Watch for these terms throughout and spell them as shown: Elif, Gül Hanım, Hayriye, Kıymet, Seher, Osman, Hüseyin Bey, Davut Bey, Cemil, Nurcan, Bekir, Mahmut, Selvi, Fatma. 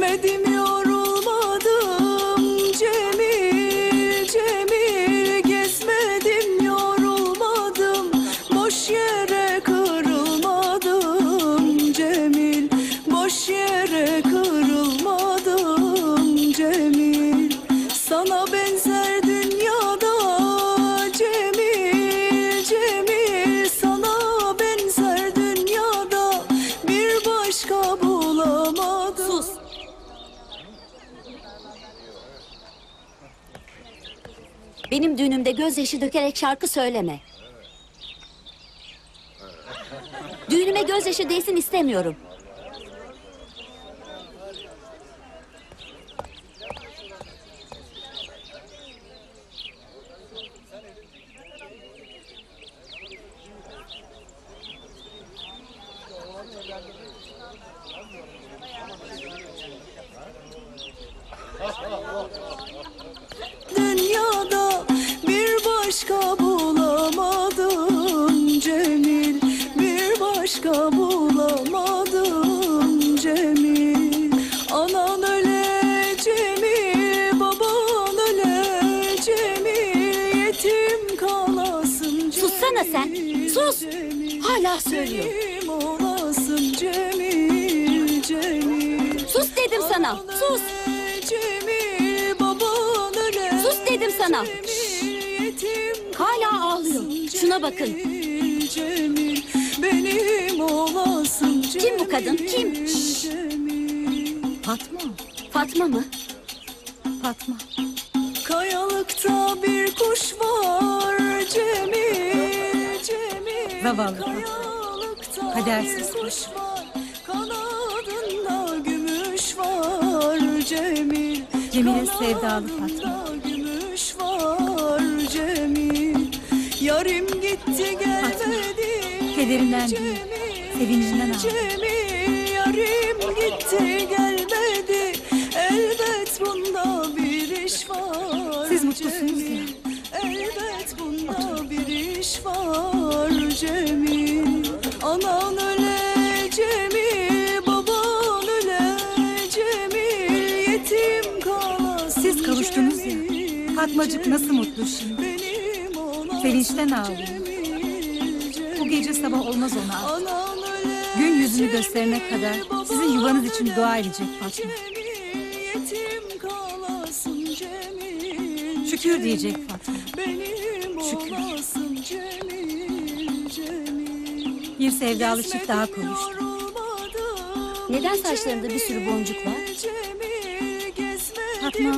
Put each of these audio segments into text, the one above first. Gitmedim yorulmadım Cemil, Cemil. Gezmedim yorulmadım, boş yere kırılmadım Cemil, boş yere kırılmadım Cemil. Sana benzer dünyada Cemil, Cemil. Sana benzer dünyada bir başka bulamadım. Sus. Benim düğünümde gözyaşı dökerek şarkı söyleme. Düğünüme gözyaşı değsin istemiyorum. Dünyada bir başka bulamadım Cemil, bir başka bulamadım Cemil. Anan öle Cemil, baban öle Cemil, yetim kalasın Cemil. Sussana sen, sus! Hala söylüyor. Yetim olasın Cemil, Cemil. Sus dedim sana, sus! Dedim sana. Cemil, hala ağlıyor. Şuna bakın. Cemil, benim olasın Cemil, kim bu kadın? Kim? Cemil. Fatma. Fatma mı? Fatma. Kayalıkta bir kuş var Cemil, Cemil. Zavallı Fatma. Kadersiz kuş var. Kanadında gümüş var Cemil. Cemil'in sevdalı Fatma. Yarim gitti gelmedi kederinden Cemil, sevincinden ağladı Cemil. Yarim gitti gelmedi, elbet bunda bir iş var. Siz mutlusunuz ya. Elbet bunda otur. Bir iş var Cemil. Anan öle Cemil, baban öle Cemil, yetim kalasın. Siz kavuştunuz Cemil, ya. Fatmacık nasıl mutlu şimdi? Sevinçten ağlıyor. Bu gece sabah olmaz ona. Gün yüzünü gösterene kadar sizin yuvanız için dua edecek Fatma. Şükür diyecek Fatma. Şükür. Bir sevdalı çift daha konuştu. Neden saçlarında bir sürü boncuk var? Fatma,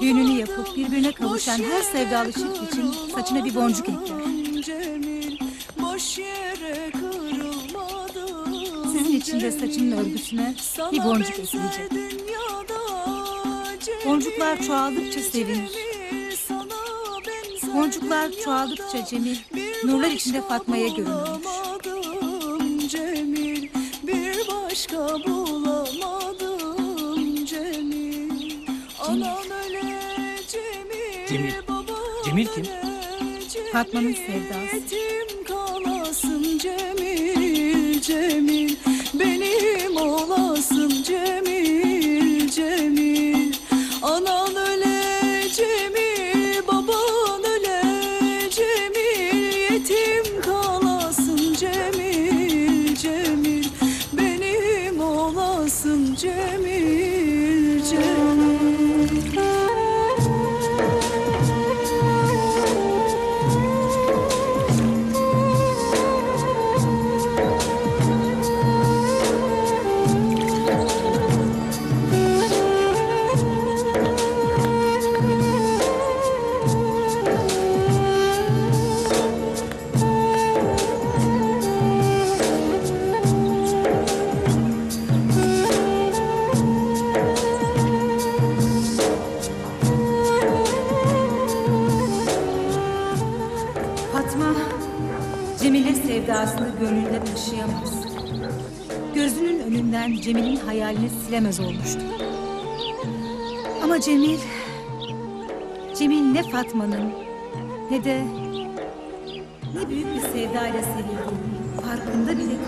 düğününü yapıp birbirine kavuşan her sevdalı çift için saçına bir boncuk ekler. Sizin için de saçının örgüsüne bir boncuk ekilecek. Boncuklar çoğaldıkça sevinir. Boncuklar çoğaldıkça Cemil, nurlar içinde Fatma'ya görünür. Cemil, bir başka bulamadım Cemil. Cemil. Cemil kim? Fatma'nın sevdası. Yetim kalasın Cemil, Cemil. Benim olasın Cemil, Cemil. Anan öle Cemil, baban öle Cemil. Yetim kalasın Cemil, Cemil. Benim olasın Cemil, Cemil. Aslında gönlünde taşıyamaz. Gözünün önünden Cemil'in hayalini silemez olmuştu. Ama Cemil ne Fatma'nın ne büyük bir sevdayla sevildiğini farkında bile değil.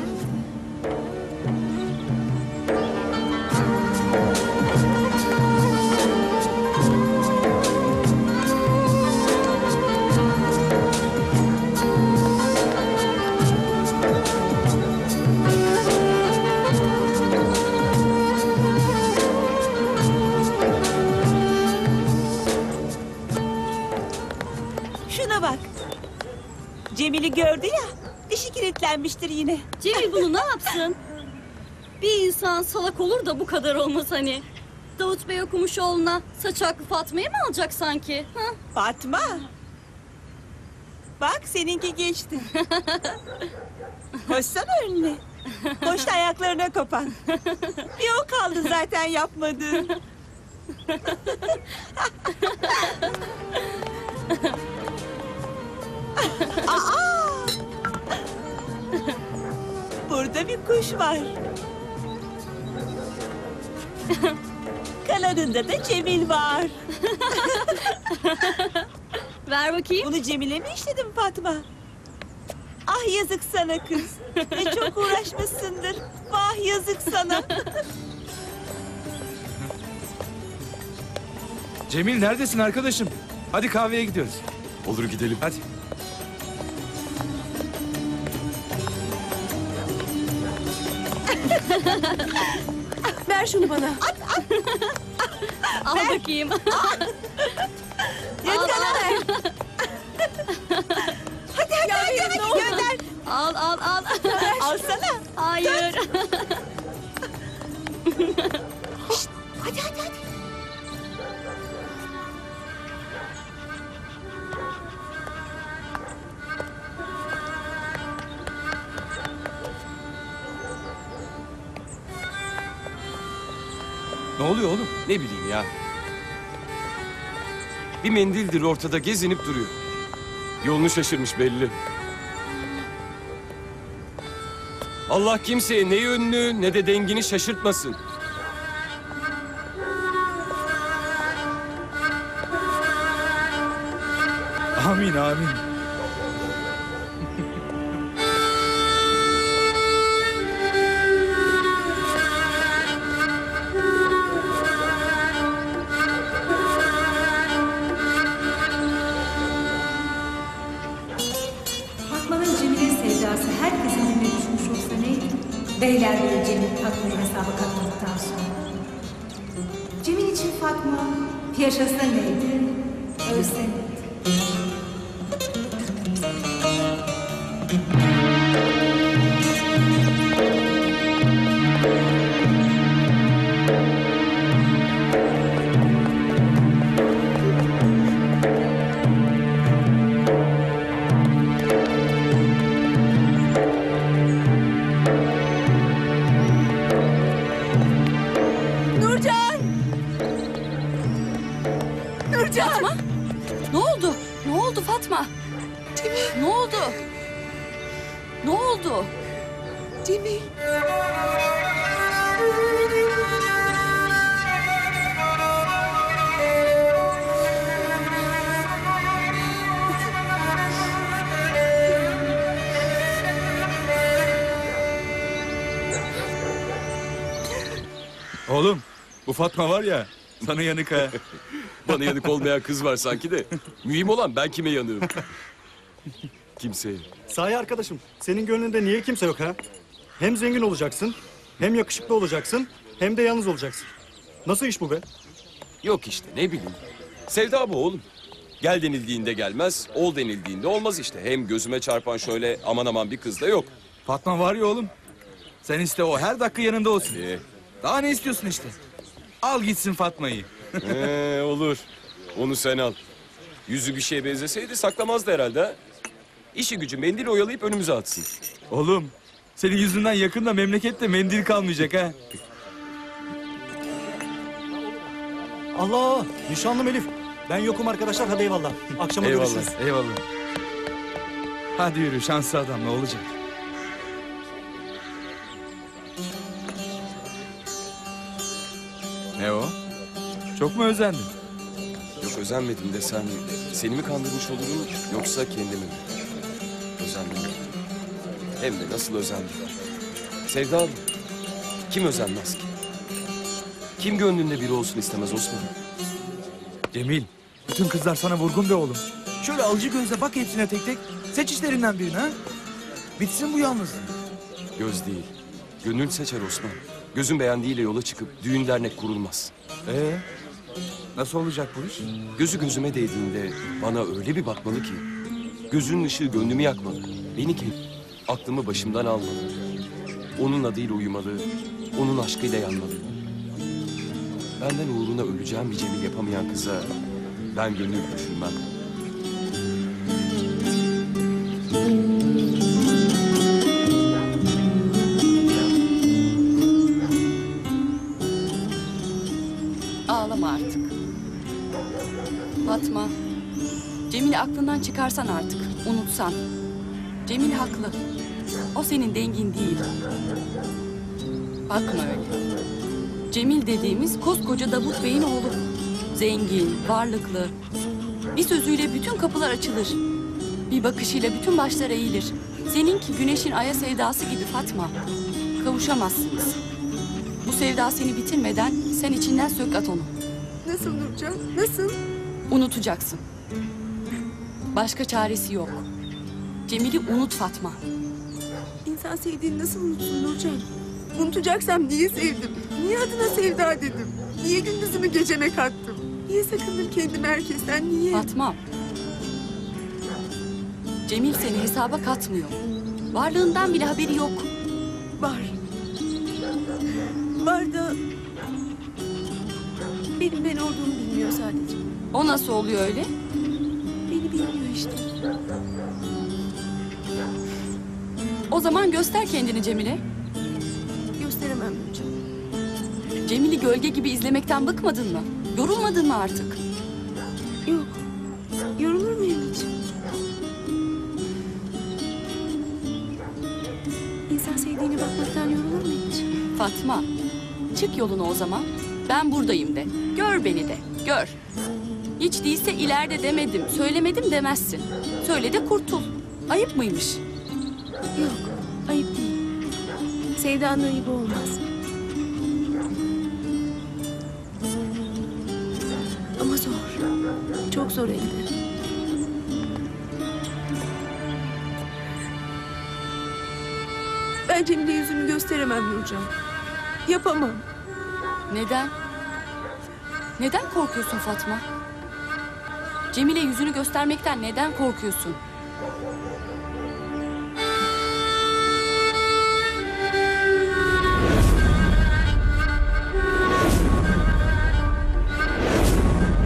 Cemil'i gördü ya, dişi kilitlenmiştir yine. Cemil bunu ne yapsın? Bir insan salak olur da bu kadar olmaz hani. Davut Bey okumuş oğluna saçaklı Fatma'yı mı alacak sanki? Ha? Fatma! Bak seninki geçti. Koşsana önüne. Koş da ayaklarına kopan. Bir o kaldı zaten yapmadığın. Aa! Burada bir kuş var. Kanadında da Cemil var. Ver bakayım. Bunu Cemil'e mi işledin Fatma? Ah yazık sana kız. Ne çok uğraşmışsındır. Vah yazık sana. Cemil neredesin arkadaşım? Hadi kahveye gidiyoruz. Olur gidelim. Hadi. Ver şunu bana. At. Al ver. Bakayım. Yakala ver. Hadi gönder. Al. Alsana. Hayır. Şişt, hadi. Ne oluyor oğlum? Ne bileyim ya. Bir mendildir ortada gezinip duruyor. Yolunu şaşırmış belli. Allah kimseye ne yönünü ne de dengini şaşırtmasın. Amin amin. Beyler ve Cemil Fatma'yı hesaba katmaktan sonra. Cemil için Fatma yaşasa neydi, ölse neydi? Oğlum, bu Fatma var ya, sana yanık ha. Bana yanık olmayan kız var sanki de. Mühim olan ben kime yanığım? Kimseye. Sahi arkadaşım, senin gönlünde niye kimse yok ha? Hem zengin olacaksın, hem yakışıklı olacaksın, hem de yalnız olacaksın. Nasıl iş bu be? Yok işte, ne bileyim. Sevda bu oğlum. Gel denildiğinde gelmez, ol denildiğinde olmaz işte. Hem gözüme çarpan şöyle aman aman bir kız da yok. Fatma var ya oğlum. Sen iste o, her dakika yanında olsun. Daha ne istiyorsun işte? Al gitsin Fatma'yı. Olur. Onu sen al. Yüzü bir şeye benzeseydi saklamazdı herhalde. İşi gücü mendil oyalayıp önümüze atsın. Oğlum, senin yüzünden yakında memlekette mendil kalmayacak ha. Allah! Nişanlım Elif. Ben yokum arkadaşlar, hadi eyvallah. Akşama görüşürüz. Eyvallah. Hadi yürü, şanslı adam ne olacak? Ne o? Çok mu özendin? Yok özenmedim de sen seni mi kandırmış olurum yoksa kendimi mi? Özenmedim. Hem de nasıl özendim? Sevdalı. Kim özenmez ki? Kim gönlünde biri olsun istemez Osman? Cemil, bütün kızlar sana vurgun be oğlum. Şöyle alıcı gözle bak hepsine tek tek. Seç işlerinden birini ha. Bitsin bu yalnızlık. Göz değil, gönül seçer Osman. Gözün beğendiğiyle yola çıkıp düğün dernek kurulmaz. Nasıl olacak bu iş? Gözü gözüme değdiğinde bana öyle bir bakmalı ki Gözünün ışığı gönlümü yakmalı. Beni ki aklımı başımdan almalı. Onun adıyla uyumalı. Onun aşkıyla yanmalı. Benden uğruna öleceğim bir Cemil yapamayan kıza ben gönül düşürmem. Ağlama artık. Fatma, Cemil'i aklından çıkarsan artık, unutsan. Cemil haklı. O senin dengin değil. Bakma öyle. Cemil dediğimiz koskoca Davut Bey'in oğlu. Zengin, varlıklı. Bir sözüyle bütün kapılar açılır. Bir bakışıyla bütün başlar eğilir. Seninki güneşin aya sevdası gibi Fatma. Kavuşamazsınız. Bu sevda seni bitirmeden sen içinden sök at onu. Nasıl Nurcan? Nasıl? Unutacaksın. Başka çaresi yok. Cemil'i unut Fatma. İnsan sevdiğini nasıl unutsun Nurcan? Unutacaksam niye sevdim? Niye adına sevda dedim? Niye gündüzümü geceme kattım? Niye sakındım kendimi herkesten? Niye? Fatma. Cemil seni hesaba katmıyor. Varlığından bile haberi yok. Var. Var da benim ben olduğumu bilmiyor sadece. O nasıl oluyor öyle? Beni bilmiyor işte. O zaman göster kendini Cemil'e. Gösteremem canım. Cemil'i gölge gibi izlemekten bıkmadın mı? Yorulmadın mı artık? Yok. Yorulur muyum hiç? İnsan sevdiğine bakmaktan yorulur mu hiç? Fatma, çık yoluna o zaman. Ben buradayım de. Gör beni de. Gör. Hiç değilse ileride demedim, söylemedim demezsin. Söyle de kurtul. Ayıp mıymış? Yok, ayıp değil. Sevdanın ayıbı olmaz. Ama zor. Çok zor elde. Ben Cemil'e yüzümü gösteremem Nurcan. Yapamam. Neden? Neden korkuyorsun Fatma? Cemil'e yüzünü göstermekten neden korkuyorsun?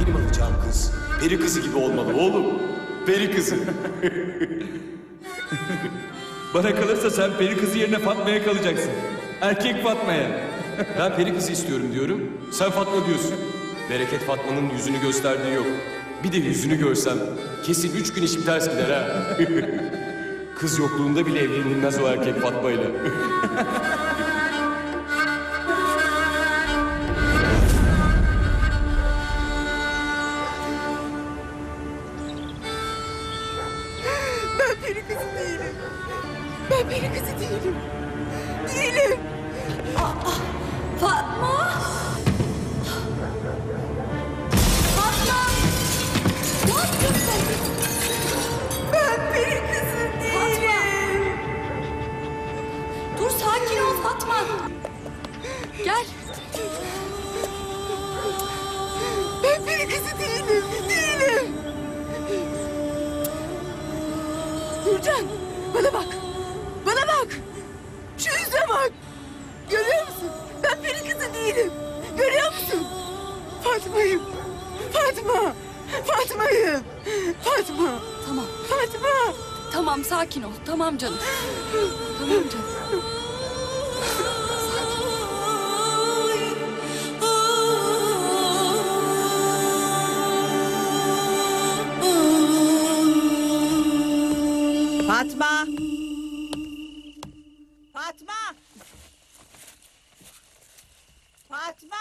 Benim alacağım kız peri kızı gibi olmalı oğlum. Peri kızı. Bana kalırsa sen peri kızı yerine Fatma'ya kalacaksın. Erkek Fatma'ya. Ben peri kızı istiyorum diyorum. Sen Fatma diyorsun. Bereket Fatma'nın yüzünü gösterdiği yok. Bir de yüzünü görsem kesin 3 gün işim ters gider ha. Kız yokluğunda bile evlenilmez o erkek Fatma'yla. Ben peri kızı değilim. Değilim. Fatma! Fatma! Ne yapıyorsun sen? Ben peri kızı değilim. Fatma. Dur sakin ol Fatma. Gel. Ben peri kızı değilim. Değilim. Nurcan bana bak. Bana bak. Şu yüzüne bak. Görüyor musun? Ben peri kızı değilim. Görüyor musun? Fatma'yım. Fatma. Fatma'yım. Fatma. Tamam. Fatma. Tamam sakin ol. Tamam canım. Tamam canım. Sakin. Fatma. Fatma. Fatma!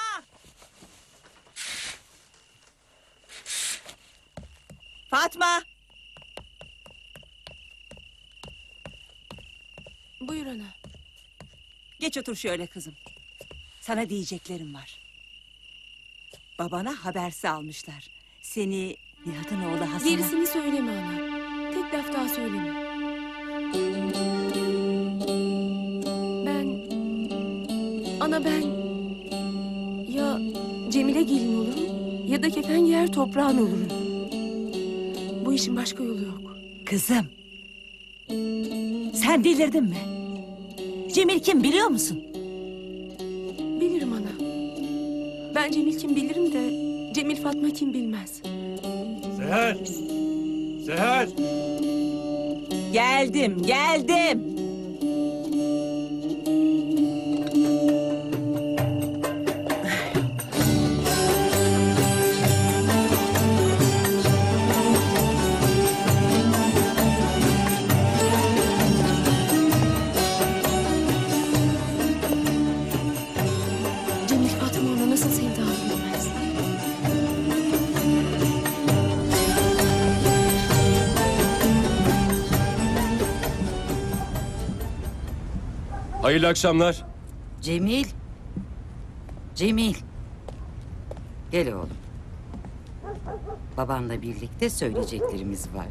Fatma! Buyur ana. Geç otur şöyle kızım. Sana diyeceklerim var. Babana habersi almışlar. Seni Nihat'ın oğlu Hasan'a... Gerisini söyleme ana. Tek laf daha söyleme. Ben... Ya Cemil'e gelin olurum ya da kefen yer toprağın olurum. Bu işin başka yolu yok. Kızım, sen delirdin mi? Cemil kim biliyor musun? Bilirim ana. Ben Cemil kim bilirim de Cemil Fatma kim bilmez. Seher! Seher! Geldim, geldim. Hayırlı akşamlar. Cemil. Cemil. Gel oğlum. Babanla birlikte söyleyeceklerimiz var.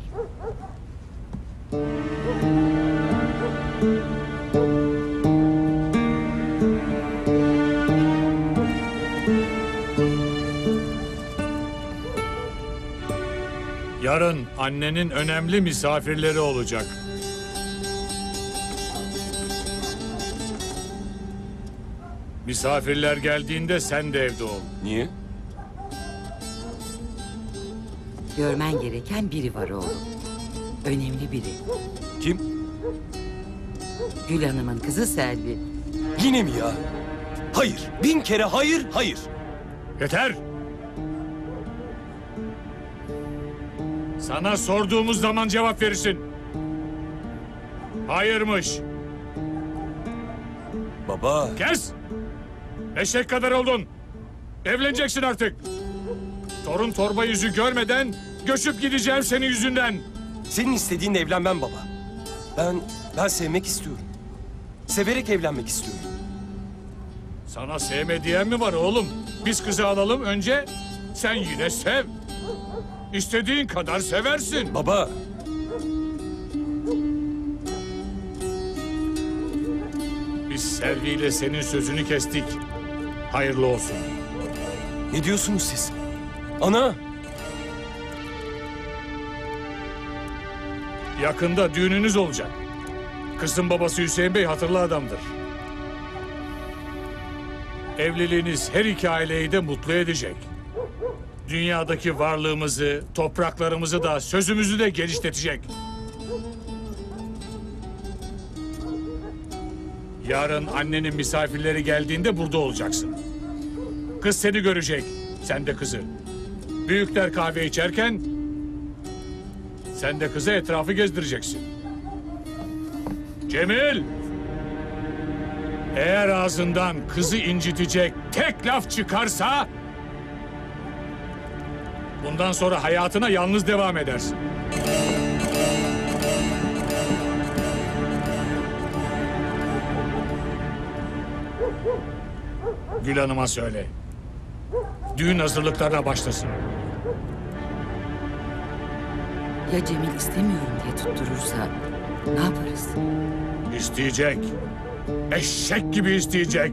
Yarın annenin önemli misafirleri olacak. Misafirler geldiğinde sen de evde ol. Niye? Görmen gereken biri var oğlum. Önemli biri. Kim? Gül Hanım'ın kızı Selvi. Yine mi ya? Hayır. Bin kere hayır, hayır. Yeter. Sana sorduğumuz zaman cevap verirsin. Hayırmış. Baba. Kes. Eşek kadar oldun. Evleneceksin artık. Torun torba yüzü görmeden göçüp gideceğim senin yüzünden. Senin istediğinle evlenmem baba. Ben sevmek istiyorum. Severek evlenmek istiyorum. Sana sevme diyen mi var oğlum? Biz kızı alalım önce. Sen yine sev. İstediğin kadar seversin. Baba. Biz Selvi ile senin sözünü kestik. Hayırlı olsun. Ne diyorsunuz siz? Ana! Yakında düğününüz olacak. Kızın babası Hüseyin Bey hatırlı adamdır. Evliliğiniz her iki aileyi de mutlu edecek. Dünyadaki varlığımızı, topraklarımızı da, sözümüzü de genişletecek. Yarın annenin misafirleri geldiğinde burada olacaksın. Kız seni görecek, sen de kızı. Büyükler kahve içerken sen de kıza etrafı gezdireceksin. Cemil! Eğer ağzından kızı incitecek tek laf çıkarsa bundan sonra hayatına yalnız devam edersin. Gül Hanım'a söyle. Düğün hazırlıklarına başlasın. Ya Cemil istemiyorum diye tutturursa ne yaparız? İsteyecek. Eşek gibi isteyecek.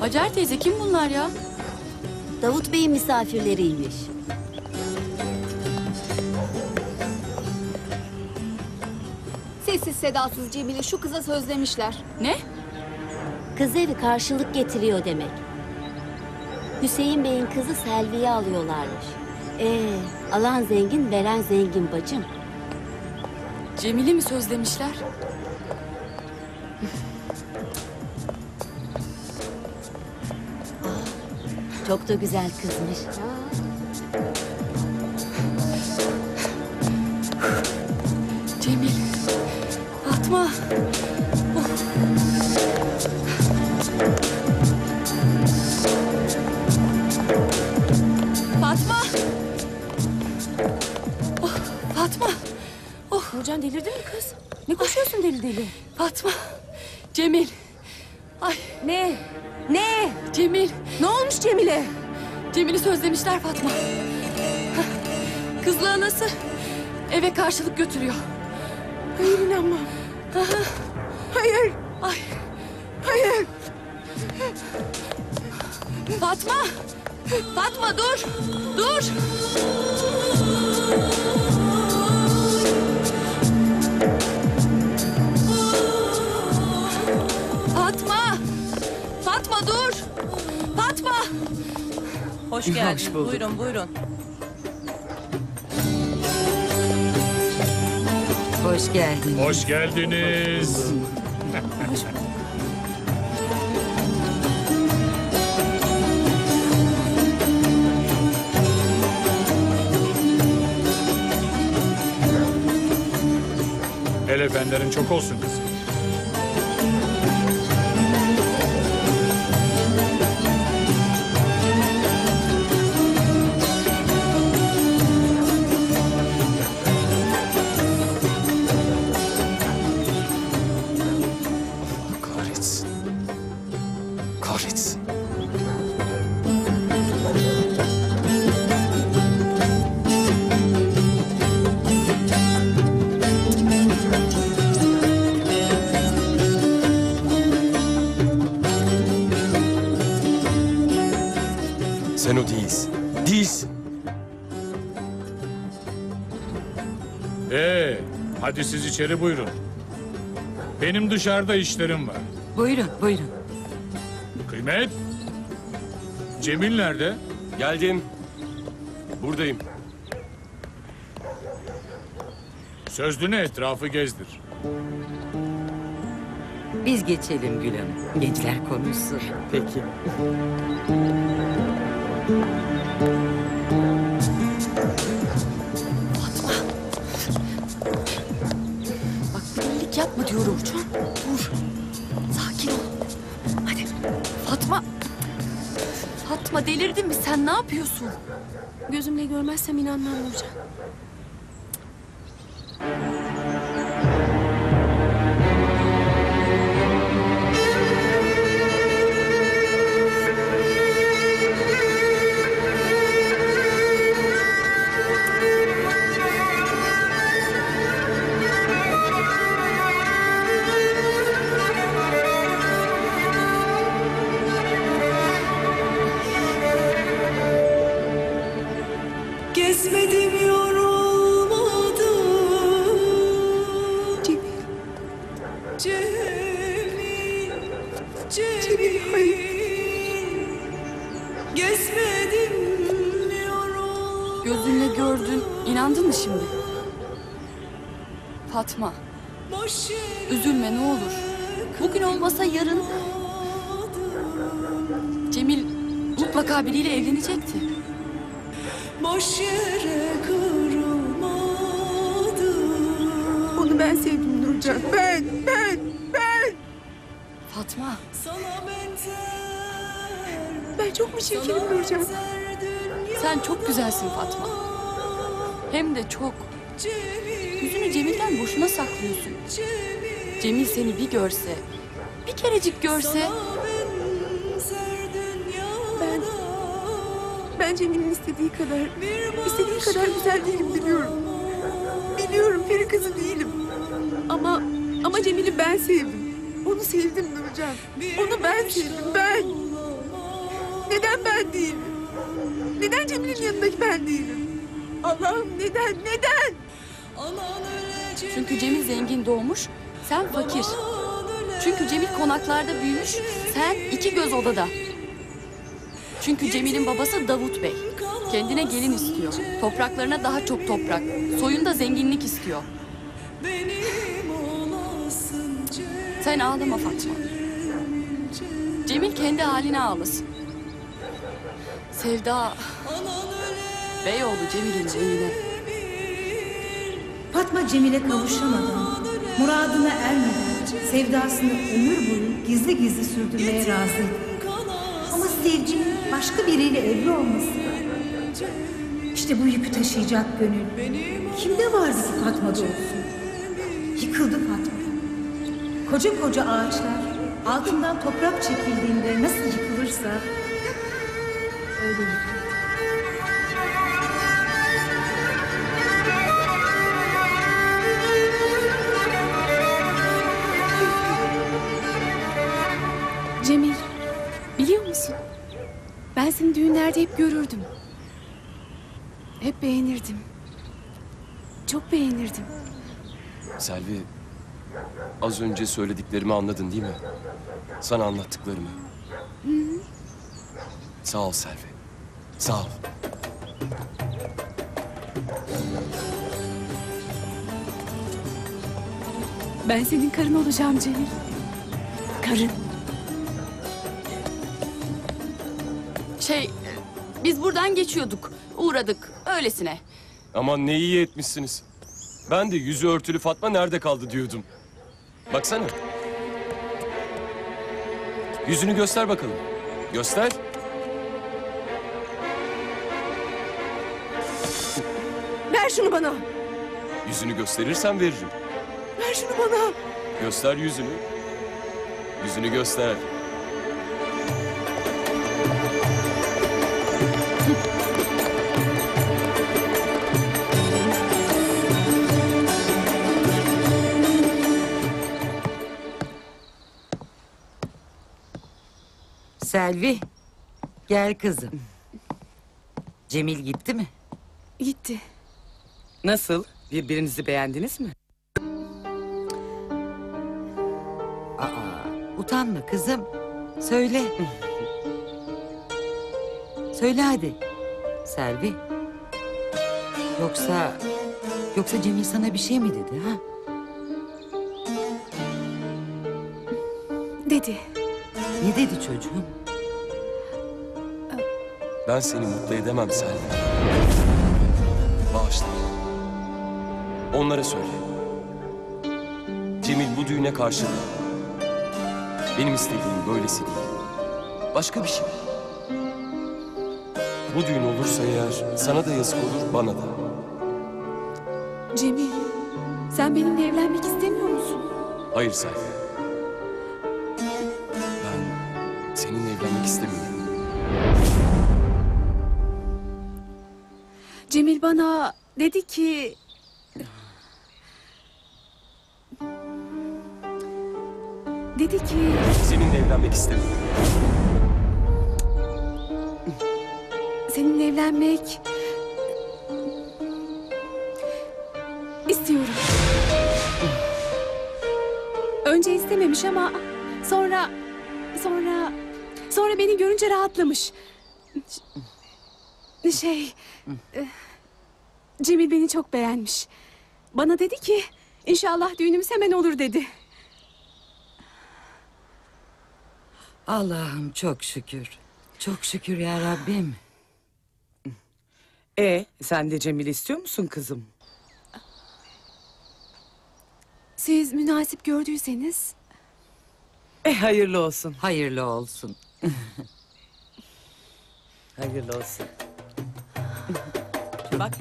Hacer teyze kim bunlar ya? Davut Bey'in misafirleriymiş. Sessiz sedasız Cemil'i şu kıza sözlemişler. Ne? Kız evi karşılık getiriyor demek. Hüseyin Bey'in kızı Selvi'yi alıyorlarmış. Alan zengin, veren zengin bacım. Cemil'i mi sözlemişler? Çok da güzel kızmış. Cemil, Fatma. Fatma. Oh, Fatma. Oh. Nurcan delirdi mi kız? Ne koşuyorsun deli deli? Fatma, Cemil. Ay. Ne? Ne? Cemil. Ne olmuş Cemil'e? Cemil'i sözlemişler Fatma. Kızla anası eve karşılık götürüyor. Hayır inanmam. Hayır. Ay. Hayır. Fatma. Fatma dur. Dur. Fatma. Fatma dur. Fatma. Hoş geldin. Buyurun buyurun. Hoş geldiniz. Hoş geldiniz. El efendilerin çok olsun kızım. Sen o değilsin. Değilsin. Hadi siz içeri buyurun. Benim dışarıda işlerim var. Buyurun, buyurun. Kıymet. Cemil nerede? Geldim. Buradayım. Sözlüğüne etrafı gezdir. Biz geçelim Gül Hanım. Gençler konuşsun. Peki. Fatma. Bak delilik yapma diyorum Uçan. Dur. Sakin ol. Hadi. Fatma. Fatma delirdin mi sen, ne yapıyorsun? Gözümle görmezsem inanmam Nurcan. Fatma, üzülme ne olur. Bugün olmasa yarın... Cemil mutlaka biriyle evlenecekti. Onu ben sevdim Nurcan. Ben. Fatma. Ben çok mu çirkinim Nurcan? Sen çok güzelsin Fatma. Hem de çok. Yüzünü Cemil'den boşuna saklıyorsun. Cemil seni bir görse, bir kerecik görse... Ben Cemil'in istediği kadar güzel değilim biliyorum. Biliyorum peri kızı değilim. Ama Cemil'i ben sevdim. Onu sevdim Nurcan. Onu ben sevdim, ben. Neden ben değilim? Neden Cemil'in yanındaki ben değilim? Allah'ım neden? Çünkü Cemil zengin doğmuş, sen fakir. Çünkü Cemil konaklarda büyümüş, sen iki göz odada. Çünkü Cemil'in babası Davut Bey. Kendine gelin istiyor. Topraklarına daha çok toprak. Soyunda zenginlik istiyor. Sen ağlama Fatma. Cemil kendi haline ağlasın. Sevda... Beyoğlu Cemil'in eline. Fatma Cemil'e kavuşamadan, muradına ermeden, sevdasını ömür boyu gizli gizli sürdürmeye razıydı. Ama sevginin başka biriyle evli olması. İşte bu yükü taşıyacak gönül. Kimde vardı ki Fatma'da olsun? Yıkıldı Fatma. Koca koca ağaçlar altından toprak çekildiğinde nasıl yıkılırsa öyle yıkılır. Cemil, biliyor musun? Ben seni düğünlerde hep görürdüm. Hep beğenirdim. Çok beğenirdim. Selvi, az önce söylediklerimi anladın değil mi? Sana anlattıklarımı. Hı-hı. Sağ ol Selvi. Sağ ol. Ben senin karın olacağım Cemil. Karın. Biz buradan geçiyorduk, uğradık öylesine. Aman ne iyi etmişsiniz. Ben de yüzü örtülü Fatma nerede kaldı diyordum. Baksana. Yüzünü göster bakalım. Göster. Ver şunu bana. Yüzünü gösterirsen veririm. Ver şunu bana. Göster yüzünü. Yüzünü göster. Selvi, gel kızım. Cemil gitti mi? Gitti. Nasıl? Birbirinizi beğendiniz mi? Aa, utanma kızım. Söyle. Söyle hadi. Selvi. Yoksa Cemil sana bir şey mi dedi ha? Dedi. Ne dedi çocuğum? Ben seni mutlu edemem Selvi. Bağışla. Onlara söyle. Cemil bu düğüne karşılığı. Benim istediğim böylesi değil. Başka bir şey. Bu düğün olursa eğer sana da yazık olur, bana da. Cemil, sen benimle evlenmek istemiyor musun? Hayır Selvi. Ben seninle evlenmek istemiyorum. Cemil bana dedi ki... Seninle evlenmek istemiyorum. Seninle evlenmek... istiyorum. Önce istememiş ama sonra beni görünce rahatlamış. Cemil beni çok beğenmiş. Bana dedi ki inşallah düğünümüz hemen olur dedi. Allah'ım çok şükür. Çok şükür ya Rabbim. Sen de Cemil istiyor musun kızım? Siz münasip gördüyseniz. Hayırlı olsun. Hayırlı olsun. Hayırlı olsun. Bak.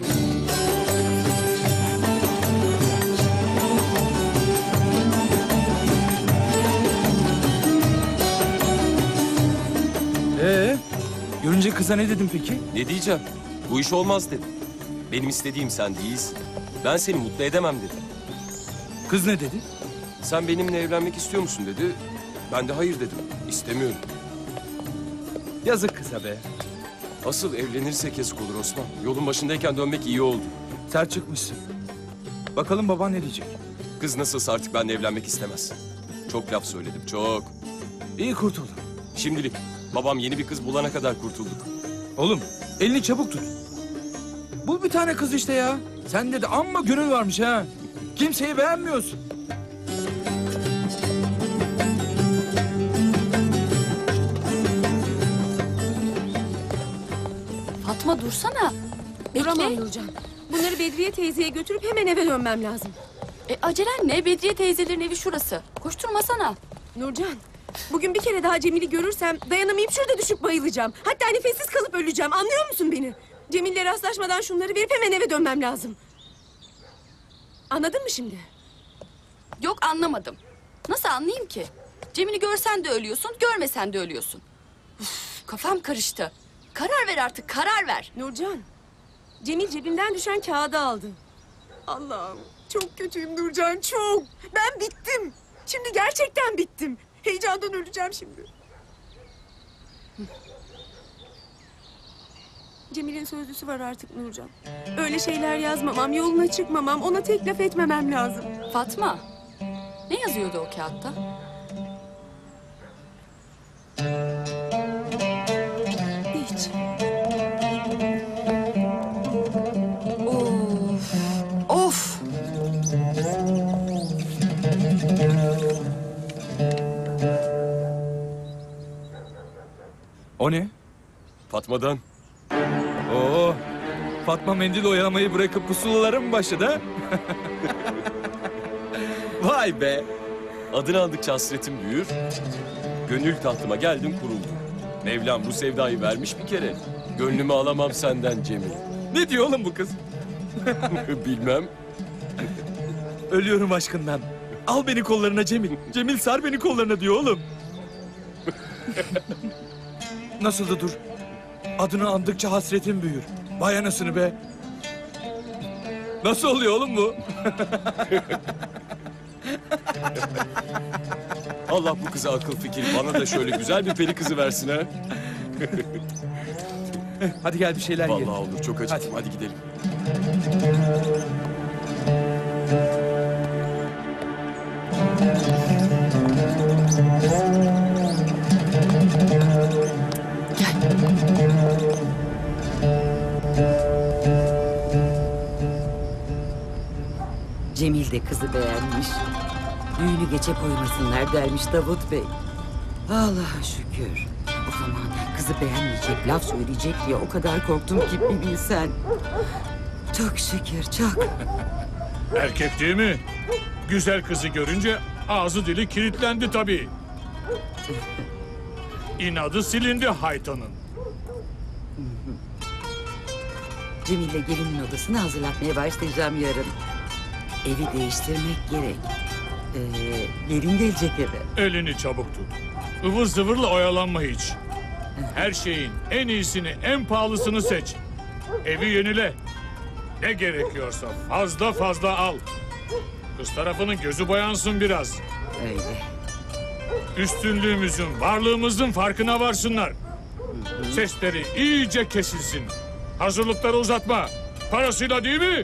Görünce kıza ne dedim peki? Ne diyeceğim? Bu iş olmaz dedim. Benim istediğim sen değilsin. Ben seni mutlu edemem dedim. Kız ne dedi? Sen benimle evlenmek istiyor musun dedi. Ben de hayır dedim. İstemiyorum. Yazık kıza be. Asıl evlenirsek yazık olur Osman. Yolun başındayken dönmek iyi oldu. Sert çıkmışsın. Bakalım baban ne diyecek? Kız nasılsa artık benimle evlenmek istemez. Çok laf söyledim, çok. İyi kurtuldum. Şimdilik. Babam yeni bir kız bulana kadar kurtulduk. Oğlum, elini çabuk tut. Bul bir tane kız işte ya. Sen dedi amma gönül varmış ha. Kimseyi beğenmiyorsun. dursana. Duramam Nurcan. Bunları Bedriye teyzeye götürüp hemen eve dönmem lazım. Acelen ne? Bedriye teyzelerin evi şurası. Koşturmasana. Nurcan, bugün bir kere daha Cemil'i görürsem dayanamayıp şurada düşüp bayılacağım. Hatta nefessiz kalıp öleceğim. Anlıyor musun beni? Cemil'le rastlaşmadan şunları verip hemen eve dönmem lazım. Anladın mı şimdi? Yok, anlamadım. Nasıl anlayayım ki? Cemil'i görsen de ölüyorsun, görmesen de ölüyorsun. Uf, kafam karıştı. Karar ver artık, karar ver. Nurcan, Cemil cebimden düşen kağıdı aldı. Allah'ım, çok kötüyüm Nurcan, çok. Ben bittim. Şimdi gerçekten bittim. Heyecandan öleceğim şimdi. Cemil'in sözlüsü var artık Nurcan. Öyle şeyler yazmamam, yoluna çıkmamam, ona tek laf etmemem lazım. Fatma, ne yazıyordu o kağıtta? Hiç. Of, of. O ne? Fatma'dan. Oo, Fatma mendil oyalamayı bırakıp pusulalara mı başladı ha? Vay be! Adını andıkça hasretim büyür, gönül tahtıma geldim kuruldum. Mevlam bu sevdayı vermiş bir kere, gönlümü alamam senden Cemil. Ne diyor oğlum bu kız? Bilmem. Ölüyorum aşkından. Al beni kollarına Cemil, Cemil sar beni kollarına diyor oğlum. Nasıldı dur? Adını andıkça hasretim büyür. Vay anasını be. Nasıl oluyor oğlum bu? Allah bu kıza akıl fikir, bana da şöyle güzel bir peri kızı versin ha. Hadi gel bir şeyler yiyelim. Vallahi olur, çok acıktım. Hadi gidelim. Cemil de kızı beğenmiş. Düğünü geçe koymasınlar dermiş Davut Bey. Allah'a şükür. O zaman kızı beğenmeyecek, laf söyleyecek diye o kadar korktum ki bir bilsen. Çok şükür, çok. Erkek değil mi? Güzel kızı görünce ağzı dili kilitlendi tabii. İnadı silindi haytanın. Cemil'le gelinin odasını hazırlatmaya başlayacağım yarın. Evi değiştirmek gerek. Gelin gelecek eve. Elini çabuk tut. Ivır zıvırla oyalanma hiç. Her şeyin en iyisini, en pahalısını seç. Evi yenile. Ne gerekiyorsa fazla fazla al. Kız tarafının gözü boyansın biraz. Öyle. Üstünlüğümüzün, varlığımızın farkına varsınlar. Hı-hı. Sesleri iyice kesilsin. Hazırlıkları uzatma. Parasıyla değil mi?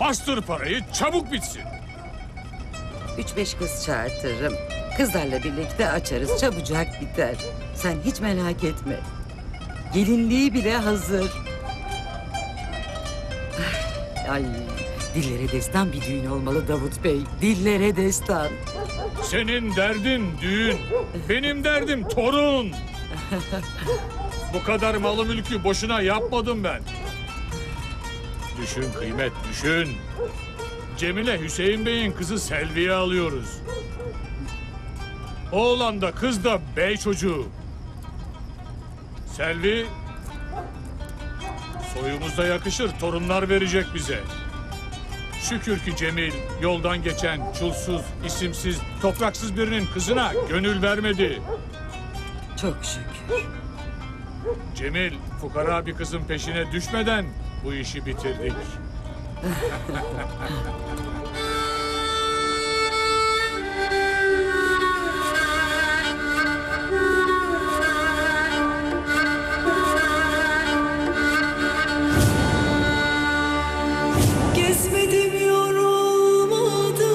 Bastır parayı, çabuk bitsin. 3-5 kız çağırtırım. Kızlarla birlikte açarız, çabucak biter. Sen hiç merak etme. Gelinliği bile hazır. Ay, dillere destan bir düğün olmalı Davut Bey. Dillere destan. Senin derdin düğün. Benim derdim torun. Bu kadar malı mülkü boşuna yapmadım ben. Düşün kıymet, düşün. Cemile Hüseyin Bey'in kızı Selvi'yi alıyoruz. Oğlan da kız da bey çocuğu. Selvi soyumuzda yakışır, torunlar verecek bize. Şükür ki Cemil yoldan geçen çulsuz, isimsiz, topraksız birinin kızına gönül vermedi. Çok şükür. Cemil fukara bir kızın peşine düşmeden bu işi bitirdik. Gezmedim, yorulmadım.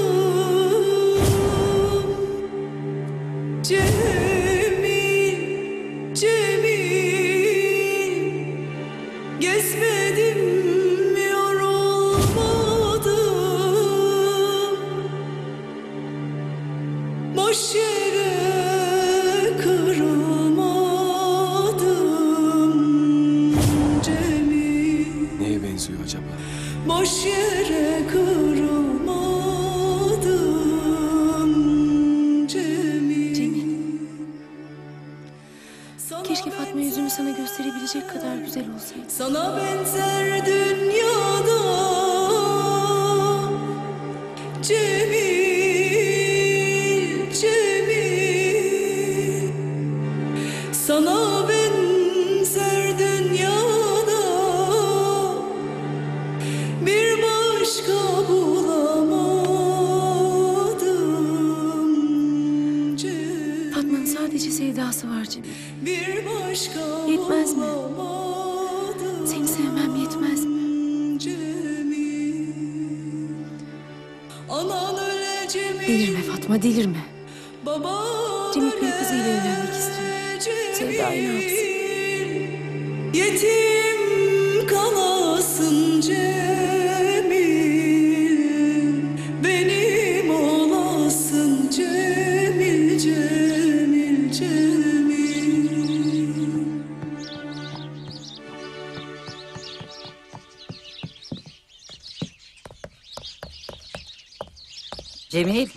Cemil, gezmedim. Boş yere kırılmadım. boş yere kırılmadım Cemil. Cemil. Keşke Fatma yüzümü sana gösterebilecek kadar güzel olsaydı. Sana benzer dünyada Cemil, Cemil. Sana benzer dünyada bir başka bulamadım Cemil. Fatma'nın sadece sevdası var Cemil. Bir başka yetmez mi? Seni sevmem yetmez mi? Delirme Fatma, delirme. Cemil Bey kızıyla evlenmek istiyor. Sevda'yı ne yapsın? Yetim kalasın Cemil. Benim olasın Cemil, Cemil, Cemil. Cemil.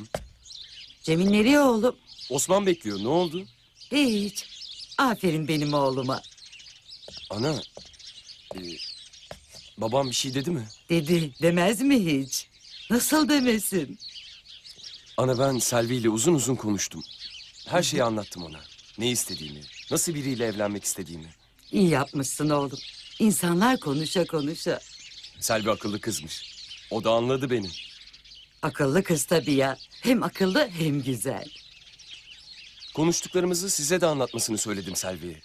Cemil nereye oğlum? Osman bekliyor. Ne oldu? Hiç. Aferin benim oğluma. Ana. Babam bir şey dedi mi? Dedi. Demez mi hiç? Nasıl demesin? Ana ben Selvi ile uzun uzun konuştum. Her şeyi anlattım ona. Ne istediğimi, nasıl biriyle evlenmek istediğimi. İyi yapmışsın oğlum. İnsanlar konuşa konuşa. Selvi akıllı kızmış. O da anladı beni. Akıllı kız tabii ya. Hem akıllı hem güzel. Konuştuklarımızı size de anlatmasını söyledim Selvi'ye.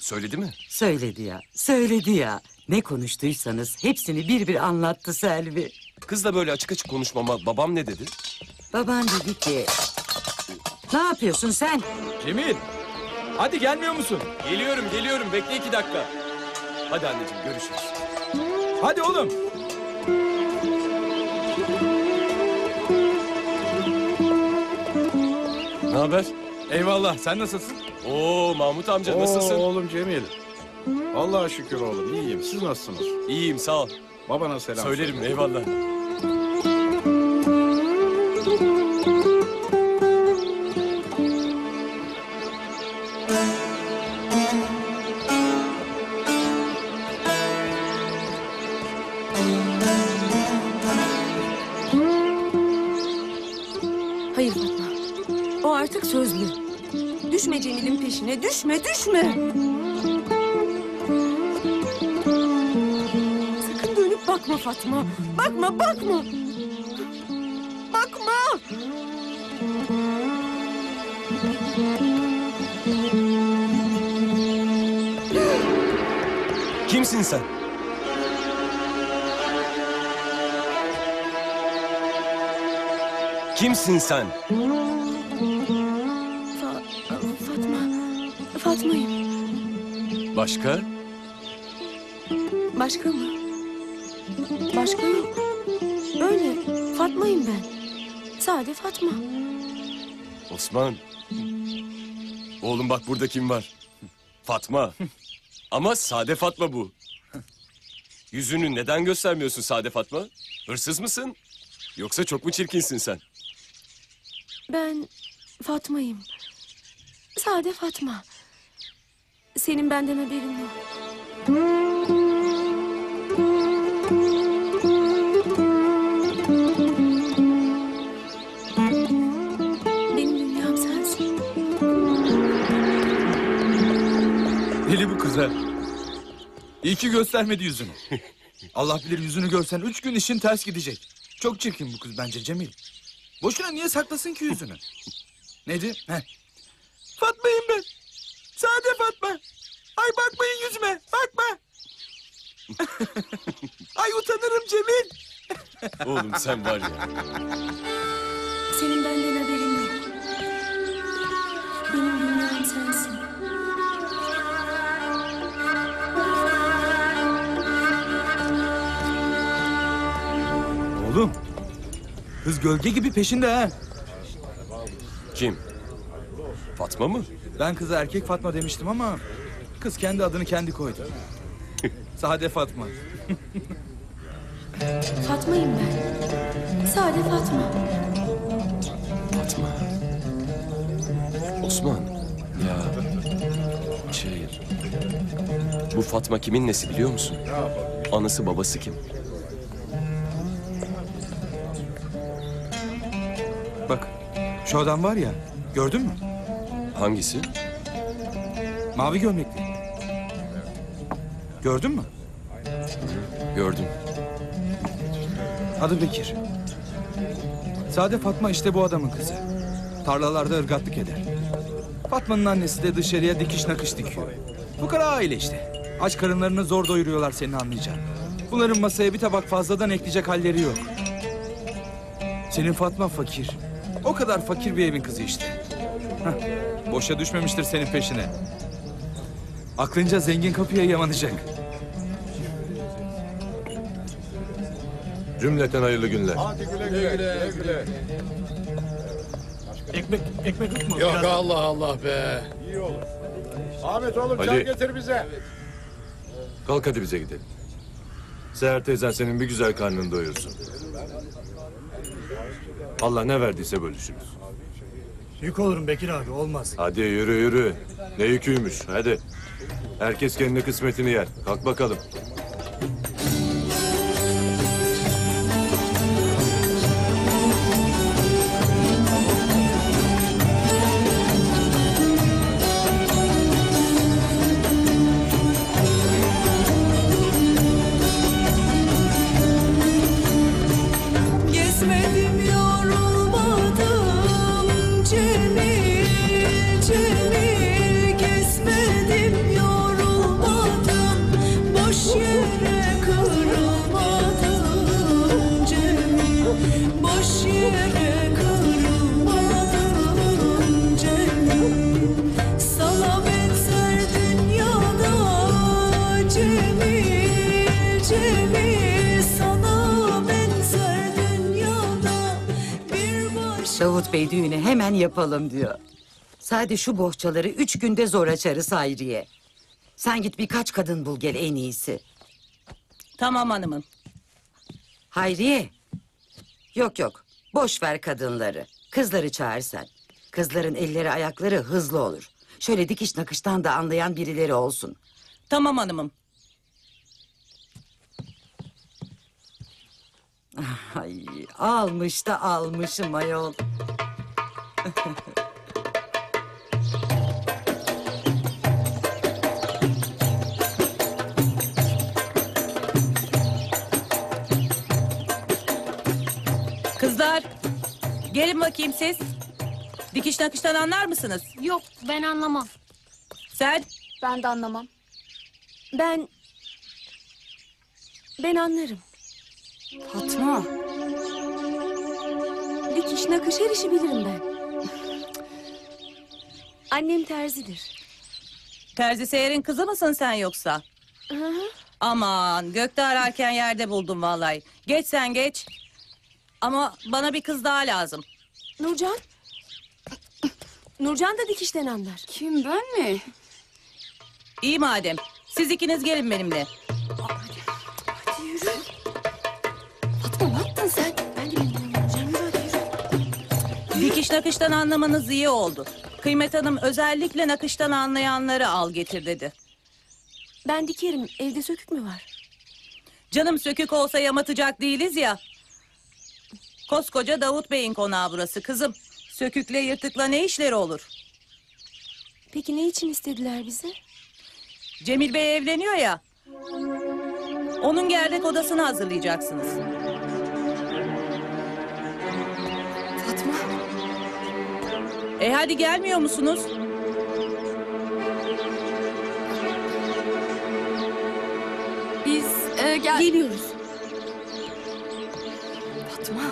Söyledi mi? Söyledi ya. Söyledi ya. Ne konuştuysanız hepsini bir bir anlattı Selvi. Kızla böyle açık açık konuşmama babam ne dedi? Baban dedi ki... Ne yapıyorsun sen? Cemil! Hadi gelmiyor musun? Geliyorum, geliyorum. Bekle 2 dakika. Hadi anneciğim görüşürüz. Hadi oğlum! Ne haber? Eyvallah, sen nasılsın? Oo Mahmut amca, nasılsın? Oğlum Cemil. Allah'a şükür oğlum, iyiyim. Siz nasılsınız? İyiyim, sağ ol. Babana selam. Söylerim, söyle. Eyvallah. Sözlü. Düşme Cemil'in peşine. Düşme, düşme. Sakın dönüp bakma Fatma. Bakma, bakma. Bakma. Kimsin sen? Kimsin sen? Fatma'yım. Başka? Başka mı? Başka yok. Öyle. Fatma'yım ben. Sade Fatma. Osman. Oğlum bak burada kim var? Fatma. Ama sade Fatma bu. Yüzünü neden göstermiyorsun sade Fatma? Hırsız mısın? Yoksa çok mu çirkinsin sen? Ben Fatma'yım. Sade Fatma. Senin benden haberin yok. Benim dünyam sensin. Deli bu kız ha. İyi ki göstermedi yüzünü. Allah bilir yüzünü görsen 3 gün işin ters gidecek. Çok çirkin bu kız bence Cemil. Boşuna niye saklasın ki yüzünü? Nedir? Heh. Fatma'yım ben. Sade Fatma. Ay bakmayın yüzüme. Bakma. Ay utanırım Cemil. Oğlum sen var ya. Senin benden haberin yok. Benim dünyam sensin. Oğlum. Kız gölge gibi peşinde ha. Kim? Fatma mı? Ben kıza erkek Fatma demiştim ama kız kendi adını kendi koydu. Sade Fatma. Fatma'yım ben. Sade Fatma. Fatma. Osman. Ya. Bu Fatma kimin nesi biliyor musun? Anası babası kim? Bak. Şu adam var ya. Gördün mü? Hangisi? Mavi gömlekli. Gördün mü? Gördüm. Adı Bekir. Sade Fatma işte bu adamın kızı. Tarlalarda ırgatlık eder. Fatma'nın annesi de dışarıya dikiş nakış dikiyor. Fukara aile işte. Aç karınlarını zor doyuruyorlar, seni anlayacağım. Bunların masaya bir tabak fazladan ekleyecek halleri yok. Senin Fatma fakir. O kadar fakir bir evin kızı işte. Heh, boşa düşmemiştir senin peşine. Aklınca zengin kapıya yamanacak. Cümleten hayırlı günler. Hadi güle güle. Güle güle. Ekmek yok mu? Yok biraz... Allah Allah be. İyi olur. Ahmet oğlum çay getir bize. Kalk hadi bize gidelim. Seher teyzen senin bir güzel karnını doyursun. Allah ne verdiyse bölüşürüz. Yük olurum Bekir abi, olmaz. Hadi yürü yürü. Ne yüküymüş hadi. Herkes kendi kısmetini yer. Kalk bakalım. Davut Bey düğünü hemen yapalım diyor. Sadece şu bohçaları 3 günde zor açarız Hayriye. Sen git birkaç kadın bul gel en iyisi. Tamam hanımım. Hayriye. Yok boş ver kadınları. Kızları çağırsan. Kızların elleri ayakları hızlı olur. Şöyle dikiş nakıştan da anlayan birileri olsun. Tamam hanımım. Ay, almış da almışım ayol. Kızlar, gelin bakayım siz. Dikiş nakıştan anlar mısınız? Yok, ben anlamam. Sen? Ben de anlamam. Ben anlarım. Fatma. Dikiş nakış her işi bilirim ben. Annem terzidir. Terzi Seher'in kızı mısın sen yoksa? Hı. Aman gökte ararken yerde buldum vallahi. Geç sen geç. Ama bana bir kız daha lazım. Nurcan. Nurcan da dikişten anlar. Kim, ben mi? İyi madem. Siz ikiniz gelin benimle. Hadi yürü. Ne yaptın sen? Ben de bilmiyorum. Dikiş nakıştan anlamanız iyi oldu. Kıymet Hanım özellikle nakıştan anlayanları al getir dedi. Ben dikerim. Evde sökük mü var? Canım sökük olsa yamatacak değiliz ya. Koskoca Davut Bey'in konağı burası kızım. Sökükle yırtıkla ne işleri olur? Peki ne için istediler bizi? Cemil Bey evleniyor ya. Onun gerdek odasını hazırlayacaksınız. Hadi gelmiyor musunuz? Biz geliyoruz. Fatma.